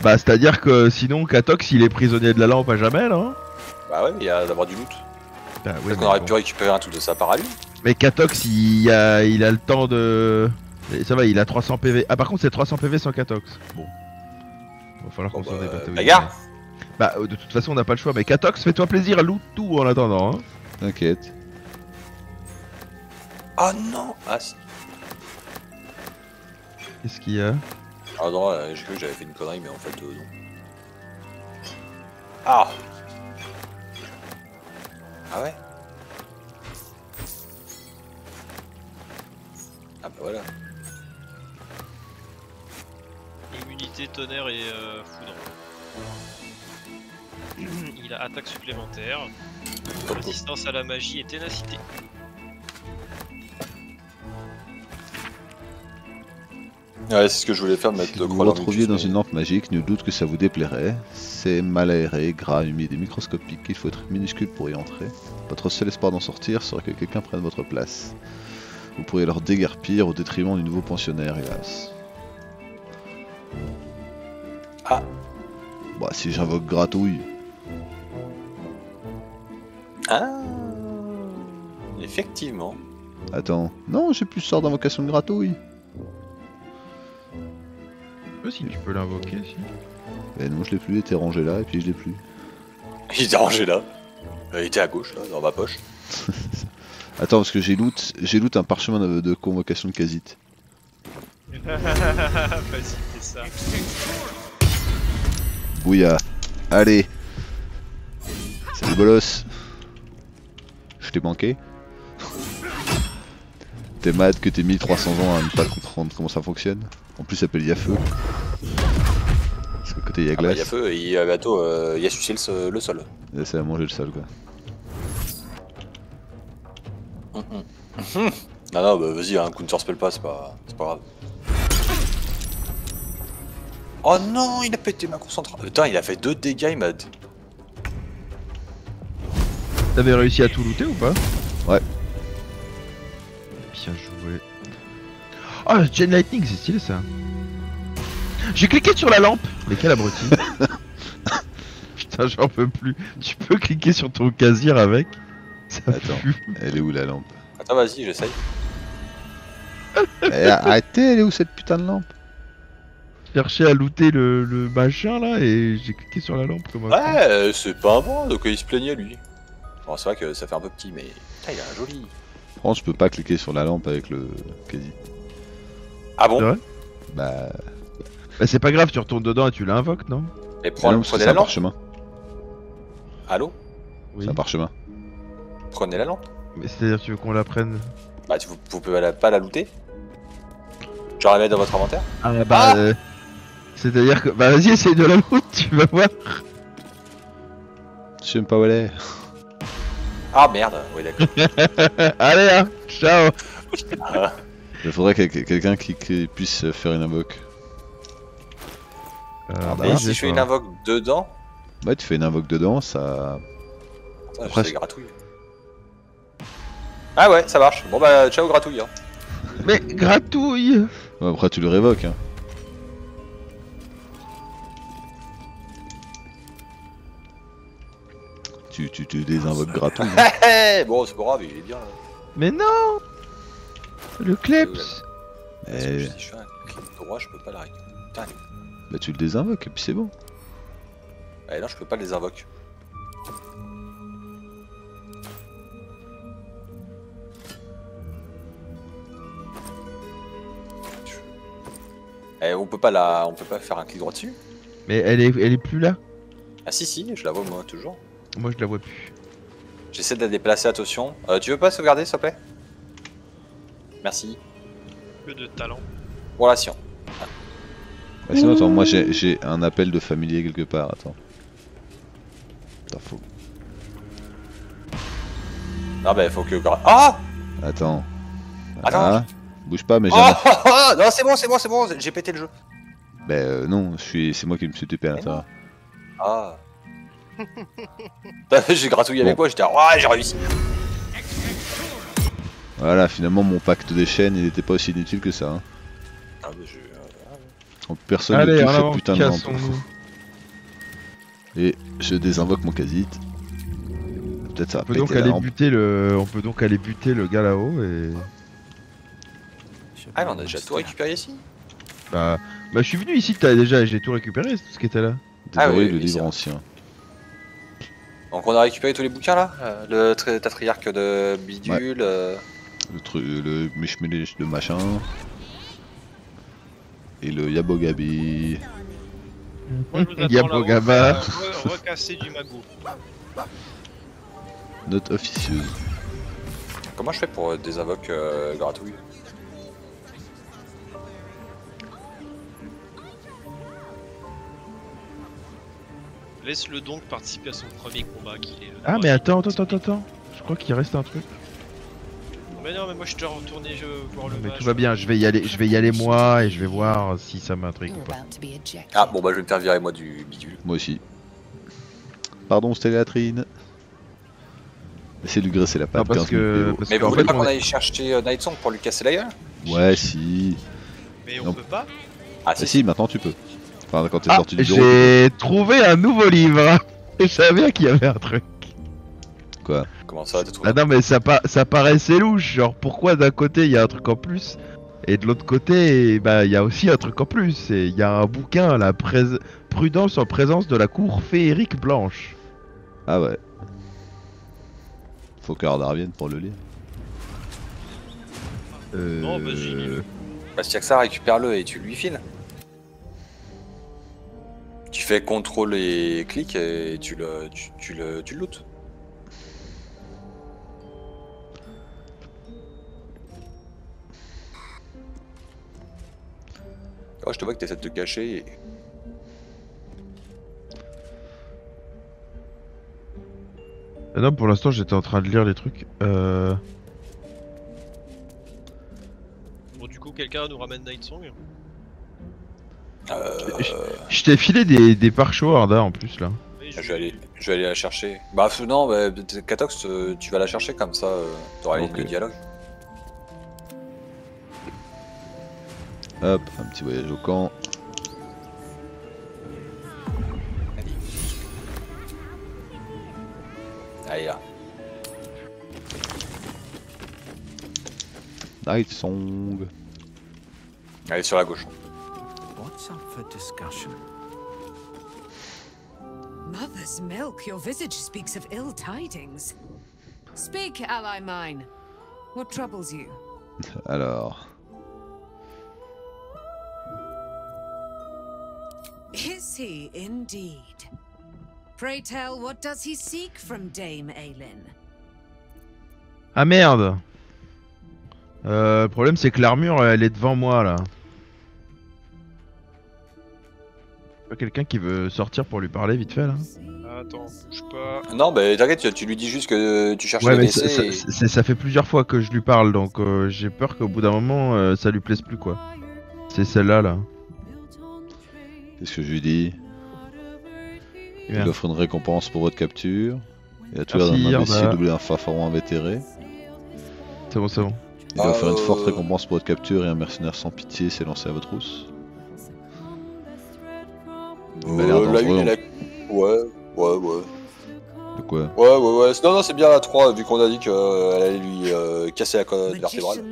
Bah, c'est à dire que sinon, Katox il est prisonnier de la lampe à jamais là. Hein bah, ouais, mais il y a d'avoir du loot. Bah, oui, parce qu'on aurait bon. pu récupérer un tout de ça par à lui. Mais Katox il a, il a le temps de. Ça va, il a trois cents P V. Ah, par contre, c'est trois cents P V sans Katox. Bon, va falloir qu'on s'en débatte. La gare. Bah, de toute façon, on n'a pas le choix. Mais Katox, fais-toi plaisir, loot tout en attendant. Hein. T'inquiète. Oh non! Ah si! Qu'est-ce qu'il y a? Ah non, j'ai cru que j'avais fait une connerie, mais en fait, euh, non. Ah! Ah ouais? Ah bah voilà. Immunité, tonnerre et euh, foudre. Il a attaque supplémentaire, résistance à la magie et ténacité. Ouais, c'est ce que je voulais faire, mettre si le croix. Vous retrouviez dans mais... une lampe magique, nul doute que ça vous déplairait. C'est mal aéré, gras, humide et microscopique, il faut être minuscule pour y entrer. Votre seul espoir d'en sortir serait que quelqu'un prenne votre place. Vous pourriez leur déguerpir au détriment du nouveau pensionnaire, hélas. Ah. Bah, si j'invoque Gratouille. Ah. Effectivement. Attends, non, j'ai plus sort d'invocation de Gratouille. Si tu peux l'invoquer, si. Mais non, je l'ai plus, il était rangé là, et puis je l'ai plus. Il était rangé là. Il était à gauche, là, dans ma poche. Attends, parce que j'ai loot, j'ai loot un parchemin de, de convocation de Casite. Vas-y, fais ça. Bouya. Allez. Salut, bolos. Je t'ai manqué. T'es mad que t'es mille trois cents ans à ne pas comprendre comment ça fonctionne. En plus, ça s'appelle Yafeu. Parce que côté Yaglas. Ah bah, Yafeu, il a bientôt euh, il a sucé le, le sol. Et ça a mangé le sol, quoi. Mm -mm. Non, non, bah vas-y, un counter spell pas, c'est pas, pas grave. Oh non, il a pété ma concentration. Putain, il a fait deux dégâts, il m'a. T'avais réussi à tout looter ou pas? Ouais. Bien joué. Oh, Gen Lightning, c'est stylé ça. J'ai cliqué sur la lampe. Mais quel abruti. Putain, j'en peux plus. Tu peux cliquer sur ton casir avec ça. Attends, pue. Elle est où la lampe? Attends, vas-y, j'essaye. Arrêtez, elle est où cette putain de lampe? J'ai cherché à looter le, le machin là et j'ai cliqué sur la lampe comme un. Ouais, c'est pas un bon, donc il se plaignait lui. Bon, c'est vrai que ça fait un peu petit, mais putain, il a un joli. France, je peux pas cliquer sur la lampe avec le quasi. Ah bon? Ouais. Bah. Bah, c'est pas grave, tu retournes dedans et tu l'invoques, non? Mais prenez, prenez la, la lampe. Parchemin. Allô? Oui. C'est un parchemin. Prenez la lampe. Mais c'est-à-dire, tu veux qu'on la prenne? Bah, tu, vous, vous pouvez la, pas la looter? Genre la mettre dans votre inventaire? Ah bah. Ah euh, c'est-à-dire que. Bah, vas-y, essaye de la loot, tu vas voir. Je sais même pas où elle est. Ah merde, oui d'accord. Allez hein, ciao. Il faudrait que quelqu'un qui, qui puisse faire une invoque. Euh, Arda, et si je fais une invoque dedans? Ouais, tu fais une invoque dedans, ça... ça après, je sais, Gratouille. Ah ouais, ça marche. Bon bah, ciao Gratouille. Hein. Mais Gratouille ouais, après tu le révoques. Hein. Tu, tu, tu désinvoques Gratouille. Hein. Bon, c'est pas grave, il est bien. Là. Mais non. Le Kleps. Mais... Parce que si je fais un clip droit, je peux pas l'arrêter. Bah tu le désinvoques et puis c'est bon. Ah non, je peux pas le désinvoquer. Eh, on peut pas la, on peut pas faire un clic droit dessus. Mais elle est, elle est plus là. Ah si si, je la vois moi toujours. Moi je la vois plus. J'essaie de la déplacer, attention. Euh, tu veux pas sauvegarder s'il te plaît? Merci. Que de talent. Pour la science. Ah. Bah, sinon attends, moi j'ai un appel de familier quelque part, attends. Attends, faut... Non bah faut que... Ah attends. Attends ah, bouge pas mais j'ai... Oh, oh, oh non c'est bon, c'est bon, c'est bon, j'ai pété le jeu. Bah euh, non, suis... c'est moi qui me suis T P à l'intérieur. Ah... J'ai gratouillé bon. Avec moi, j'étais ouais oh, j'ai réussi. Voilà, finalement mon pacte des chaînes il était pas aussi inutile que ça. Hein. Ah, mais je... Personne allez, ne touche cette putain de lampe. Et je désinvoque mon casite. Peut-être ça va péter la lampe. Le... On peut donc aller buter le gars là-haut et... Ah mais on a déjà tout récupéré ici. Bah... bah je suis venu ici, t'as déjà... j'ai tout récupéré, tout ce qui était là. Ah oui, le livre ancien. Donc on a récupéré tous les bouquins là, euh, le tri tatriarque de bidule, ouais. euh... le truc, le Mishmelish de machin, et le Yabogabi, Yabogaba, euh, re recasser du magot. Note officieuse. Comment je fais pour euh, désinvoque euh, Gratouille? Laisse-le donc participer à son premier combat qu'il est... Ah mais attends, attends, attends, attends, je crois qu'il reste un truc. Mais non mais moi je te retourne je voir le... Mais match. Tout va bien, je vais y aller, je vais y aller moi et je vais voir si ça m'intrigue ou pas. Ah bon bah je vais me faire virer moi du bidule. Moi aussi. Pardon c'était la latrine. Essayez de lui graisser la patte. Non, parce que... parce mais vous voulez pas qu'on aille chercher Night Song pour lui casser la gueule? Ouais si. Mais on non. peut pas. Ah si. Si maintenant tu peux. Enfin, ah, j'ai trouvé un nouveau livre. Je savais qu'il y avait un truc. Quoi? Comment ça t'as trouvé? Ah non mais ça, pa ça paraissait louche, genre pourquoi d'un côté il y a un truc en plus et de l'autre côté bah il y a aussi un truc en plus et il y a un bouquin la prudence en présence de la cour féerique blanche. Ah ouais. Faut qu'Arda revienne pour le lire. Euh... Non vas-y. Bah, bah si y'a que ça récupère-le et tu lui files. Tu fais contrôle et clic et tu le tu, tu le tu le loot. Oh je te vois que t'essaies de te cacher et... Ah non pour l'instant j'étais en train de lire les trucs euh... Bon du coup quelqu'un nous ramène Night Song. Euh... Je t'ai filé des, des pare-chocs Arda en plus là. Je vais, aller, je vais aller la chercher. Bah non, bah, Ketox, tu vas la chercher comme ça, euh, t'auras okay. le dialogue. Hop, un petit voyage au camp. Allez là. Night Song. Allez sur la gauche. What's up for discussion? Mother's milk, your visage speaks of ill tidings. Speak, ally mine. What troubles you? Alors. Is he indeed? Pray tell, what does he seek from Dame Aylin? Ah merde. Euh, le problème c'est que l'armure elle est devant moi là. Pas quelqu'un qui veut sortir pour lui parler vite fait là. Attends, bouge pas. Non, bah t'inquiète, tu lui dis juste que tu cherches ouais, le D C. Ça, et... ça, ça fait plusieurs fois que je lui parle donc euh, j'ai peur qu'au bout d'un moment euh, ça lui plaise plus quoi. C'est celle-là là. là. Qu'est-ce que je lui dis? Il yeah. offre une récompense pour votre capture. Il a tué un imbécile doublé un fafaron invétéré. C'est bon, c'est bon. Il ah, offre euh... une forte récompense pour votre capture et un mercenaire sans pitié s'est lancé à votre housse. Euh, euh, la une et la... Ouais, ouais, ouais. De quoi? Ouais, ouais, ouais. Non, non, c'est bien la trois, vu qu'on a dit qu'elle allait lui euh, casser la colonne vertébrale.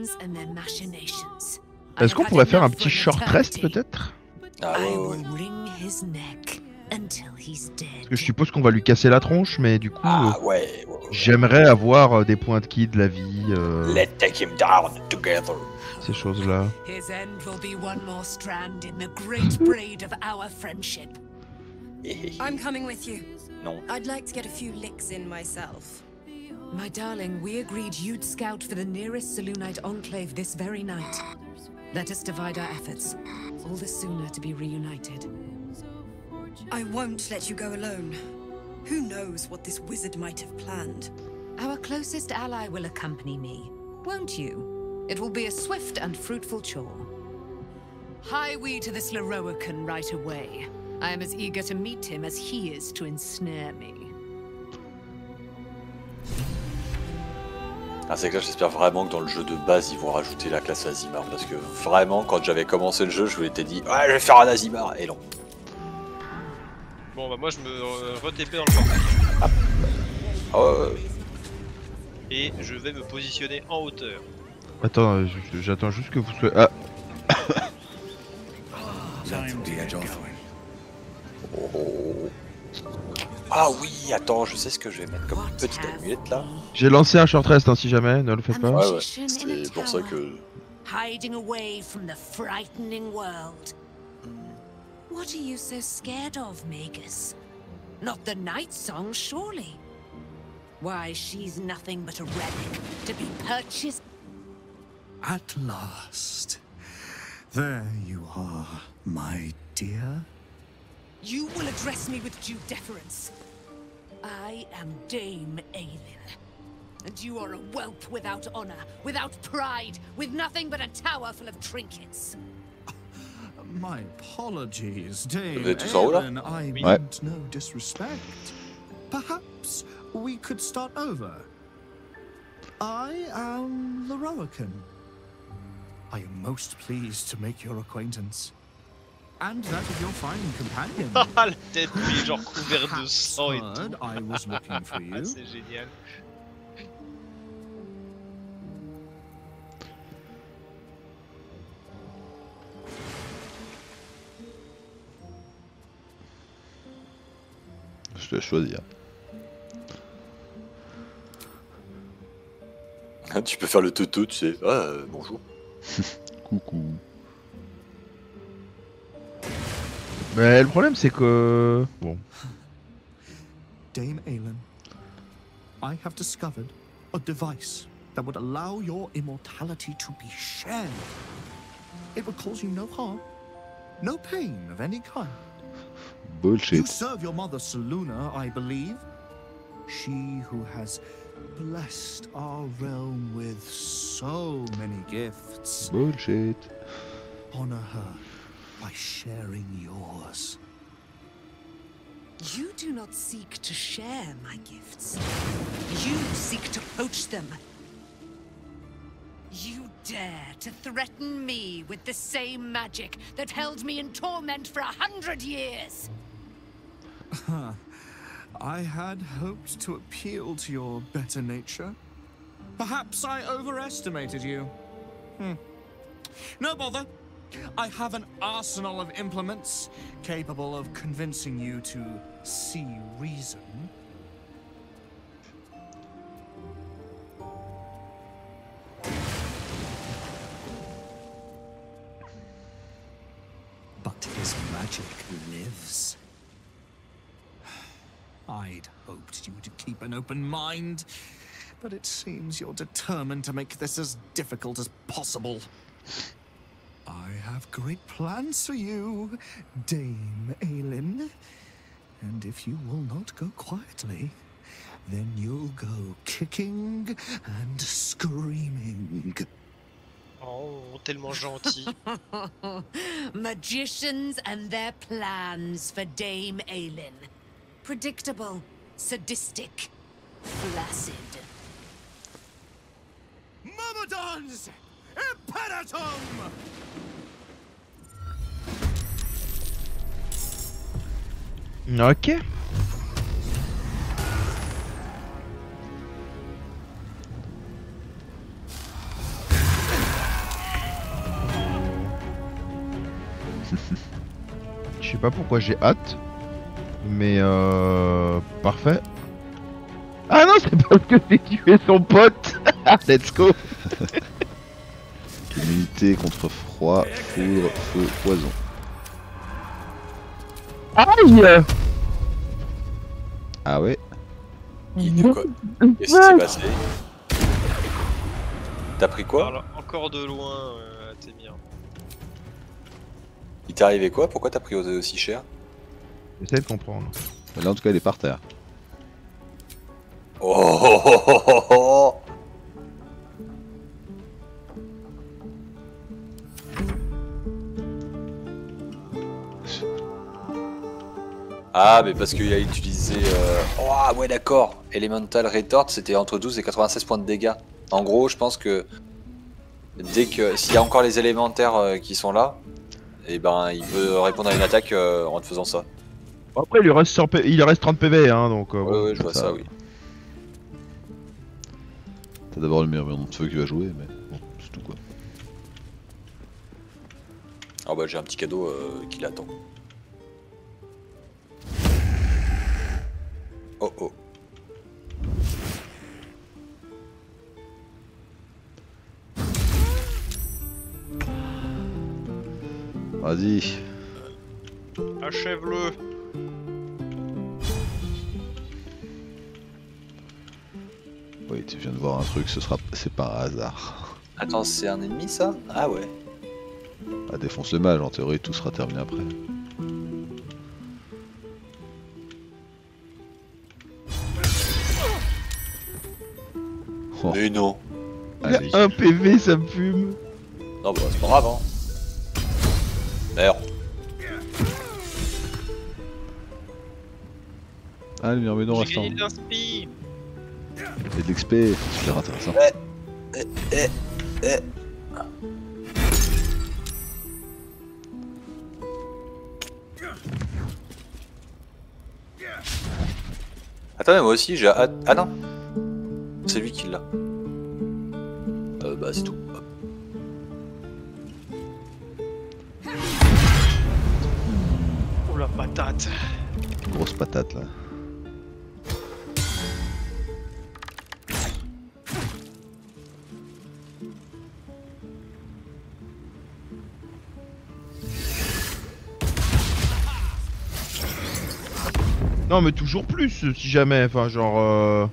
Est-ce qu'on pourrait faire un petit short rest peut-être? Ah, ouais, ouais. Parce que je suppose qu'on va lui casser la tronche, mais du coup, ah, ouais, ouais, ouais. j'aimerais avoir euh, des points de ki de la vie. Euh... Let's take him down together. Ces choses-là. I'm coming with you. Non. I'd like to get a few licks in myself. My darling, we agreed you'd scout for the nearest Selûnite enclave this very night. Let us divide our efforts, all the sooner to be reunited. I won't let you go alone. Who knows what this wizard might have planned? Our closest ally will accompany me, won't you? It will be a swift and fruitful chore. Hie we to this Lerothamne right away. I am as eager to meet him as he is to ensnare me. Ah, c'est clair, j'espère vraiment que dans le jeu de base ils vont rajouter la classe Aasimar parce que vraiment quand j'avais commencé le jeu je vous l'étais dit ah je vais faire un Aasimar et non. Bon bah moi je me euh, re-T P dans le portail. Ah. Oh. Et je vais me positionner en hauteur. Attends, j'attends juste que vous soyez... Ah. Oh. Ah oui, attends, je sais ce que je vais mettre comme une petite amulette là. J'ai lancé un short rest hein, si jamais, ne le faites pas. Ouais, ouais, c'est pour ça que... Hiding away from the frightening world. What are you so scared of, Magus? Not the Night Song, surely? Why, she's nothing but a relic to be purchased... At last. There you are, my dear. You will address me with due deference. I am Dame Aylin, and you are a whelp without honor, without pride, with nothing but a tower full of trinkets. My apologies, Dame Aylin, I meant no disrespect. Perhaps we could start over. I am Lerothamne. I am most pleased to make your acquaintance. And that of your fine companion. Ah, la tête, lui, genre couvert de sang et tout. C'est génial. Je dois choisir. Tu peux faire le toto, tu sais. Ah, euh, bonjour. Coucou. Mais le problème c'est que bon. Dame Aylin, I have discovered a device that would allow your immortality to be shared. It would cause you no harm, no pain of any kind. Bullshit. You serve your mother Selûne, I believe. She who has blessed our realm with so many gifts. Bullshit. Honor her. By sharing yours. You do not seek to share my gifts. You seek to poach them. You dare to threaten me with the same magic that held me in torment for a hundred years. I had hoped to appeal to your better nature. Perhaps I overestimated you. Hmm. No bother. I have an arsenal of implements capable of convincing you to see reason. magic lives. I'd hoped you'd keep an open mind, but it seems you're determined to make this as difficult as possible. I have great plans for you, Dame Aylin. And if you will not go quietly, then you'll go kicking and screaming. Oh, tellement gentil. Magicians and their plans for Dame Aylin. Predictable, sadistic, flaccid. Myrmidons! Imperatum! Ok. Je sais pas pourquoi j'ai hâte, mais euh... parfait. Ah non, c'est parce que j'ai tué son pote. Let's go. Immunité contre froid, poudre, feu, poison. Aïe! Ah ouais? Qu'est-ce qui s'est passé? T'as pris quoi? Alors, encore de loin, euh, Atemir. Il t'est arrivé quoi? Pourquoi t'as pris aussi cher? J'essaie de comprendre. Là en tout cas il est par terre. Oh, oh, oh, oh, oh, oh. Ah, mais parce qu'il a utilisé... Euh... Oh, ouais, d'accord. Elemental Retort, c'était entre douze et quatre-vingt-seize points de dégâts. En gros, je pense que... Dès que... S'il y a encore les élémentaires euh, qui sont là, et eh ben, il peut répondre à une attaque euh, en te faisant ça. Après, il lui reste, sur... il reste trente P V, hein, donc... Euh, ouais, bon, ouais, je vois ça, ça oui. T'as d'abord le meilleur nom de feu qui va jouer, mais bon, c'est tout, quoi. Ah bah, j'ai un petit cadeau euh, qui l'attend. Oh oh. Vas-y. Achève-le. Oui, tu viens de voir un truc, ce sera... c'est par hasard. Attends, c'est un ennemi ça? Ah ouais. Ah, défonce le mage, en théorie tout sera terminé après. Mais non. Il y a un P V, ça me fume. Non bah c'est pas grave hein. Merde. Ah le Myrmidon reste en... J'ai gagné l'inspi. Et de l'X P, c'est super intéressant. Eh, eh, eh, eh. Attends mais moi aussi j'ai hâte... Ah non. C'est lui qui l'a. Euh, bah c'est tout. Oh la patate. Grosse patate là. Non mais toujours plus si jamais, enfin genre... Euh...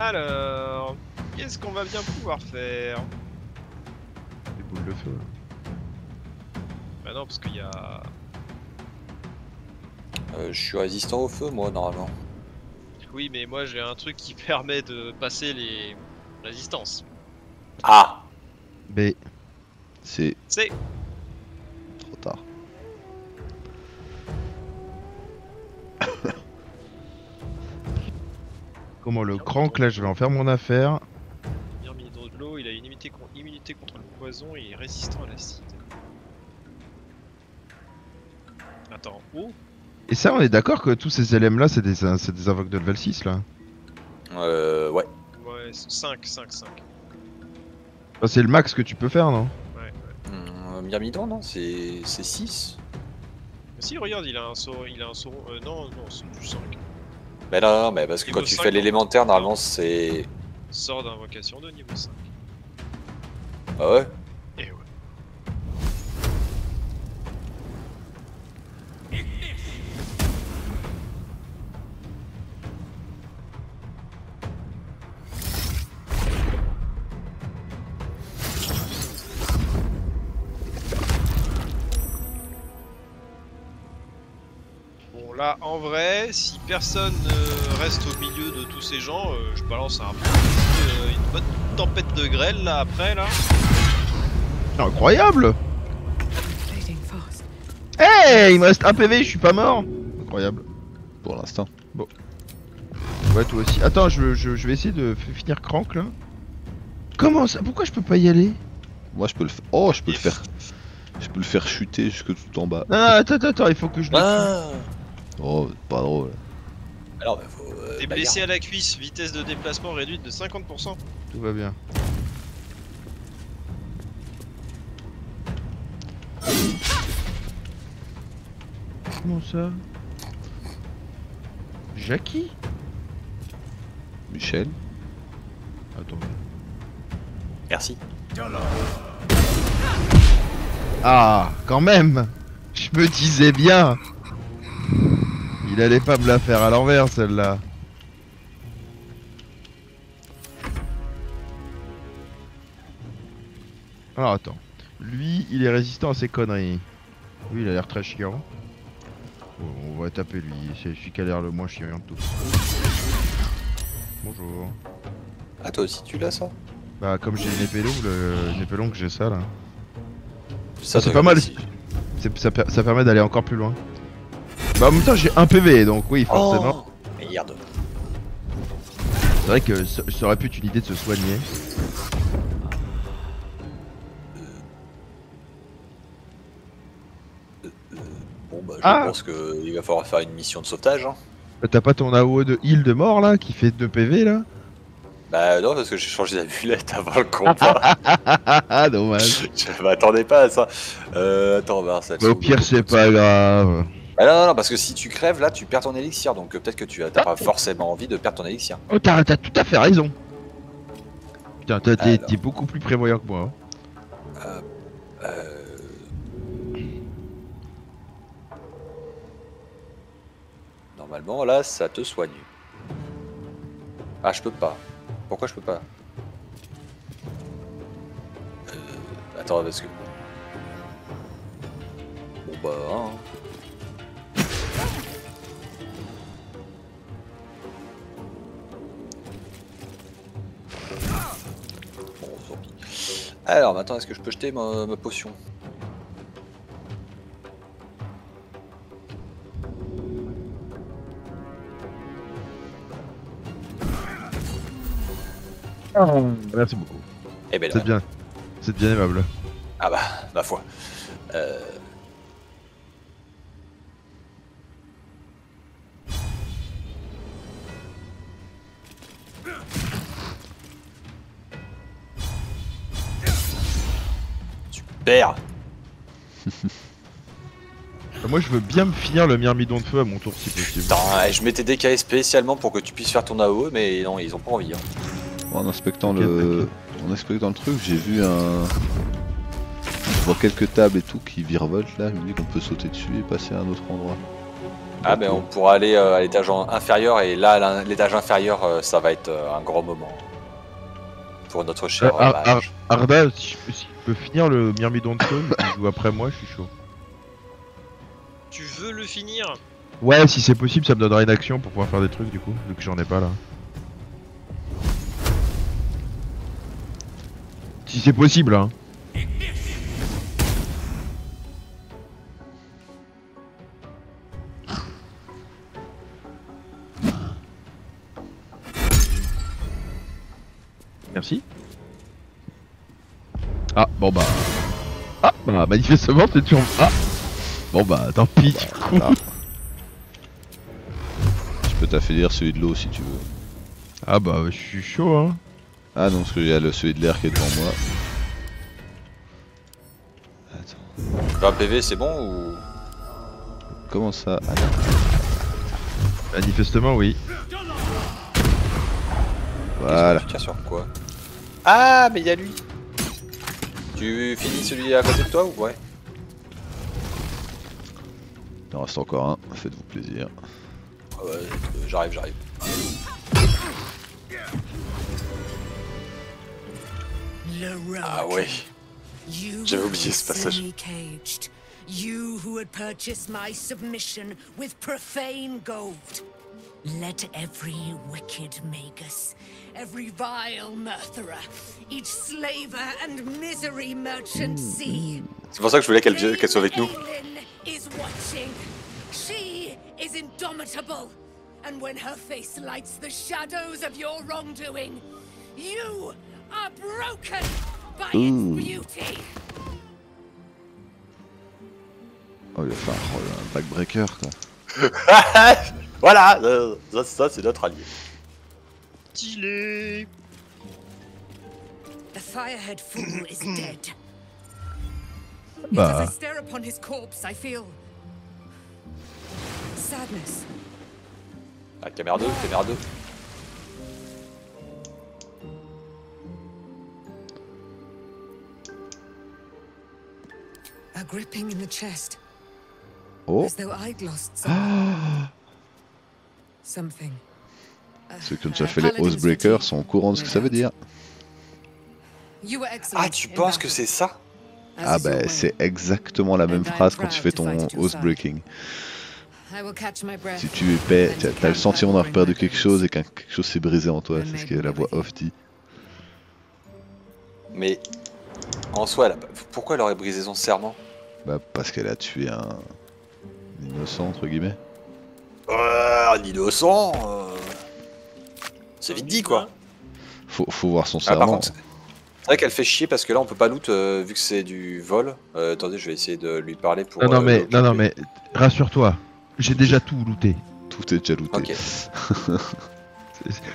Alors, qu'est-ce qu'on va bien pouvoir faire? Des boules de feu. Bah non, parce qu'il y a... Euh, je suis résistant au feu, moi, normalement. Oui, mais moi, j'ai un truc qui permet de passer les résistances. A. B. C. C. Trop tard. Comment le crank là, je vais en faire mon affaire. Myrmidon de l'eau, il a une immunité, con immunité contre le poison et il est résistant à l'acide. Attends, où? Et ça, on est d'accord que tous ces L M là, c'est des, des invoques de level six là? Euh, ouais. Ouais, cinq, cinq, cinq. Enfin, c'est le max que tu peux faire, non? Ouais, ouais. Mmh, Myrmidon, non? C'est six. Si, regarde, il a un sauron. So... Euh, non, non, c'est du cinq. Mais non, non, mais parce que niveau quand tu fais l'élémentaire, normalement c'est. Sort d'invocation de niveau cinq. Ah ouais? Eh ouais. Bon là, en vrai, si personne euh, reste au milieu de tous ces gens, euh, je balance un peu euh, une bonne tempête de grêle là après là. Incroyable! Hey, il me reste un P V, je suis pas mort! Incroyable. Pour l'instant. Bon. Ouais, toi aussi. Attends, je, je, je vais essayer de finir Crank là. Comment ça? Pourquoi je peux pas y aller? Moi je peux le faire. Oh, je peux le faire. Je peux le faire chuter jusque tout en bas. Ah, attends, attends, attends, il faut que je le. Ah. Oh, pas drôle. Alors, bah, faut. Euh, T'es blessé à la cuisse, vitesse de déplacement réduite de cinquante pour cent. Tout va bien. Comment ça? Jackie? Michel? Attends. Merci. Ah, quand même! Je me disais bien! Il allait pas me la faire à l'envers celle-là. Alors attends. Lui, il est résistant à ses conneries. Oui, il a l'air très chiant. On va taper lui, c'est celui qui a l'air le moins chiant de tous. Bonjour. Ah toi aussi tu l'as ça? Bah comme j'ai une épée longue, une épée longue j'ai ça là. Ça c'est pas mal. Ça, ça permet d'aller encore plus loin. Bah en même temps j'ai un P V donc oui forcément. Oh merde. C'est vrai que ça, ça aurait pu être une idée de se soigner. Je ah. pense qu'il va falloir faire une mission de sauvetage. Hein. T'as pas ton A O E de heal de mort là qui fait deux P V là? Bah non, parce que j'ai changé d'amulette avant le combat. Ah dommage. Je m'attendais pas à ça. Euh, attends, bah, ça. Au pire, c'est pas grave. Bah non, non, non, parce que si tu crèves là, tu perds ton élixir. Donc peut-être que tu as ah. pas forcément envie de perdre ton élixir. Oh, t'as tout à fait raison. Putain, t'es beaucoup plus prévoyant que moi. Hein. Euh. euh... Normalement là ça te soigne. Ah je peux pas. Pourquoi je peux pas? euh, Attends parce que... Bon bah... Hein. Bon tant pis. Alors maintenant est-ce que je peux jeter ma, ma potion? Oh, merci beaucoup. Eh ben, c'est bien, c'est bien aimable. Ah bah, ma foi. Euh... Super. Moi je veux bien me finir le Myrmidon de feu à mon tour si possible. Putain, je m'étais décalé spécialement pour que tu puisses faire ton A O E, mais non, ils ont pas envie. Hein. En inspectant, okay, le... Okay. en inspectant le truc, j'ai vu un... Je vois quelques tables et tout qui virevoltent là, je me dis qu'on peut sauter dessus et passer à un autre endroit. Ah ben on pourra aller euh, à l'étage inférieur et là l'étage inférieur euh, ça va être euh, un grand moment. Pour notre cher... Euh, Ar Ar Arda, si je, si je peux finir le Myrmidon de feu, tu joues après moi, je suis chaud. Tu veux le finir? Ouais, si c'est possible, ça me donnera une action pour pouvoir faire des trucs du coup, vu que j'en ai pas là. Si c'est possible, hein. Merci. Ah, bon bah... Ah, bah manifestement c'est toujours... Ah. Bon bah, tant pis du coup. Tu peux t'affaiblir celui de l'eau si tu veux. Ah bah, je suis chaud, hein. Ah non, parce qu'il y a le celui de l'air qui est devant moi. Attends. vingt P V c'est bon ou... Comment ça? Ah, manifestement oui. Voilà. Tu tiens sur quoi? Ah mais y'a lui. Tu finis celui à côté de toi ou ouais? Il en reste encore un, faites-vous plaisir. Ah ouais, j'arrive, j'arrive. Ah ouais. J'avais oublié ce passage. You who had purchased my submission with profane gold. Let every wicked magus, every vile murderer, each slaver and misery merchant see. C'est pour ça que je voulais qu'elle qu'elle soit avec nous. Is watching. She is indomitable, and when her face lights the shadows of your wrongdoing, you are broken by its beauty. Oh, il va faire un backbreaker quoi. Voilà, euh, ça, ça c'est notre allié. Stylé. The firehead fool is dead. Bah. As I stare upon his corpse, I feel sadness. Ah, caméra deux, caméra deux. A gripping in the chest. Oh. Ceux qui ont déjà fait les Housebreakers sont au courant de ce que ça veut dire. Ah, tu penses que c'est ça? Ah bah c'est exactement la même phrase quand tu fais ton Housebreaking. Si tu as le sentiment d'avoir perdu quelque chose et qu'un quelque chose s'est brisé en toi, c'est ce que la voix off dit. Mais en soi, elle a... pourquoi elle aurait brisé son serment? Bah parce qu'elle a tué un... innocent entre guillemets. Euh, innocent euh... C'est vite dit quoi. Faut, faut voir son serment. Ah, par contre, c'est vrai qu'elle fait chier parce que là on peut pas loot euh, vu que c'est du vol. Euh, attendez, je vais essayer de lui parler pour... Non, non, euh, mais, non, non mais rassure-toi, j'ai déjà tout looté. Tout est déjà looté. Okay.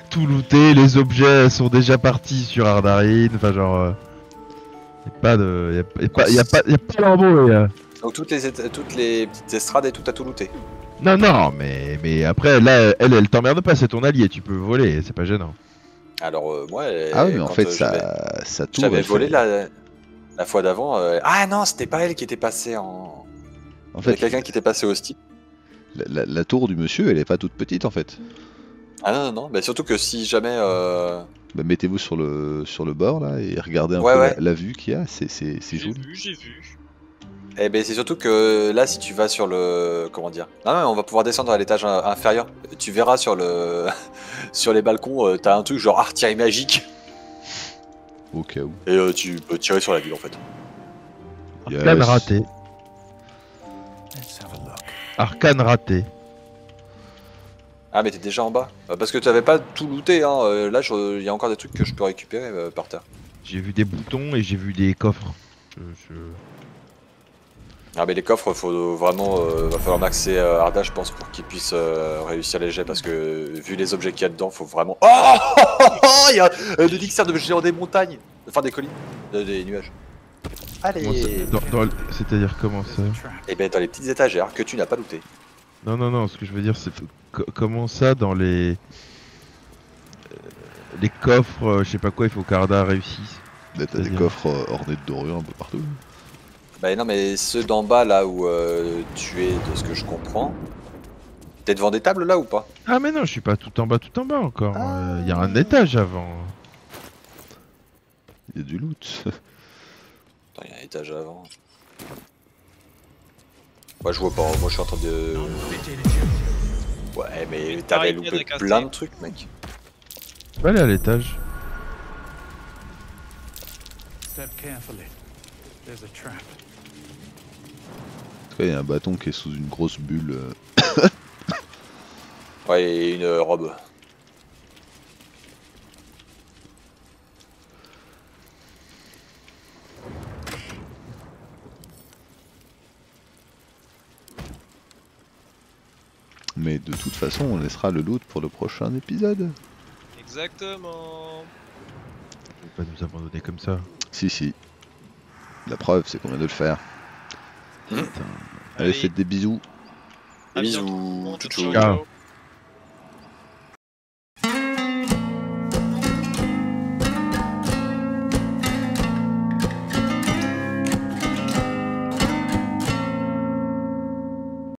Tout looté, les objets sont déjà partis sur Ardarine, enfin genre... Euh... Y'a pas de... Y'a pas... Y'a pas... Y'a pas l'embrouille. Donc toutes les, toutes les petites estrades et tout à tout looté. Non non mais, mais après là elle elle t'emmerde pas, c'est ton allié, tu peux voler, c'est pas gênant. Alors euh, moi elle, ah oui mais en fait ça ça tourne. J'avais volé la, la fois d'avant euh... Ah non c'était pas elle qui était passée en... En fait quelqu'un qui était passé hostile. La, la, la tour du monsieur elle est pas toute petite en fait. Ah non non non mais surtout que si jamais euh... bah, mettez-vous sur le sur le bord là et regardez un ouais, peu ouais. La, la vue qu'il y a, c'est joli. J'ai vu, j'ai vu. Eh ben c'est surtout que là si tu vas sur le... Comment dire? Non non on va pouvoir descendre à l'étage inférieur. Tu verras sur le... sur les balcons euh, t'as un truc genre artier magique. Au cas où. Et euh, tu peux tirer sur la ville en fait. Arcane yes. Raté. Arcane raté. Ah mais t'es déjà en bas. Parce que t'avais pas tout looté hein. Là il y a encore des trucs que je peux récupérer euh, par terre. J'ai vu des boutons et j'ai vu des coffres. Je... je... Ah mais les coffres, faut vraiment, euh, va falloir maxer euh, Arda je pense pour qu'il puisse euh, réussir les jets parce que vu les objets qu'il y a dedans, faut vraiment... Oh, oh, oh, oh, y a euh, le dixer de géant des montagnes, enfin des collines, de, des nuages. Allez. C'est-à-dire comment ça? Eh ben dans les petites étagères que tu n'as pas looté. Non non non, ce que je veux dire c'est comment ça dans les... Euh, les coffres, euh, je sais pas quoi, il faut qu'Arda réussisse. T'as des coffres euh, ornés de dorures un peu partout. Bah non mais ceux d'en bas là où euh, tu es de ce que je comprends. T'es devant des tables là ou pas? Ah mais non je suis pas tout en bas tout en bas encore, il ah, euh, y a un étage avant. Il y a du loot. Attends, il y a un étage avant. Moi je vois pas, moi je suis en train de... Ouais mais t'avais loupé plein de trucs mec. Je vais aller à l'étage. En tout cas, il y a un bâton qui est sous une grosse bulle. Ouais, et une euh, robe. Mais de toute façon, on laissera le loot pour le prochain épisode. Exactement. Je vais pas nous abandonner comme ça. Si, si. La preuve, c'est qu'on vient de le faire. Allez, faites des bisous. Bisous. Ciao.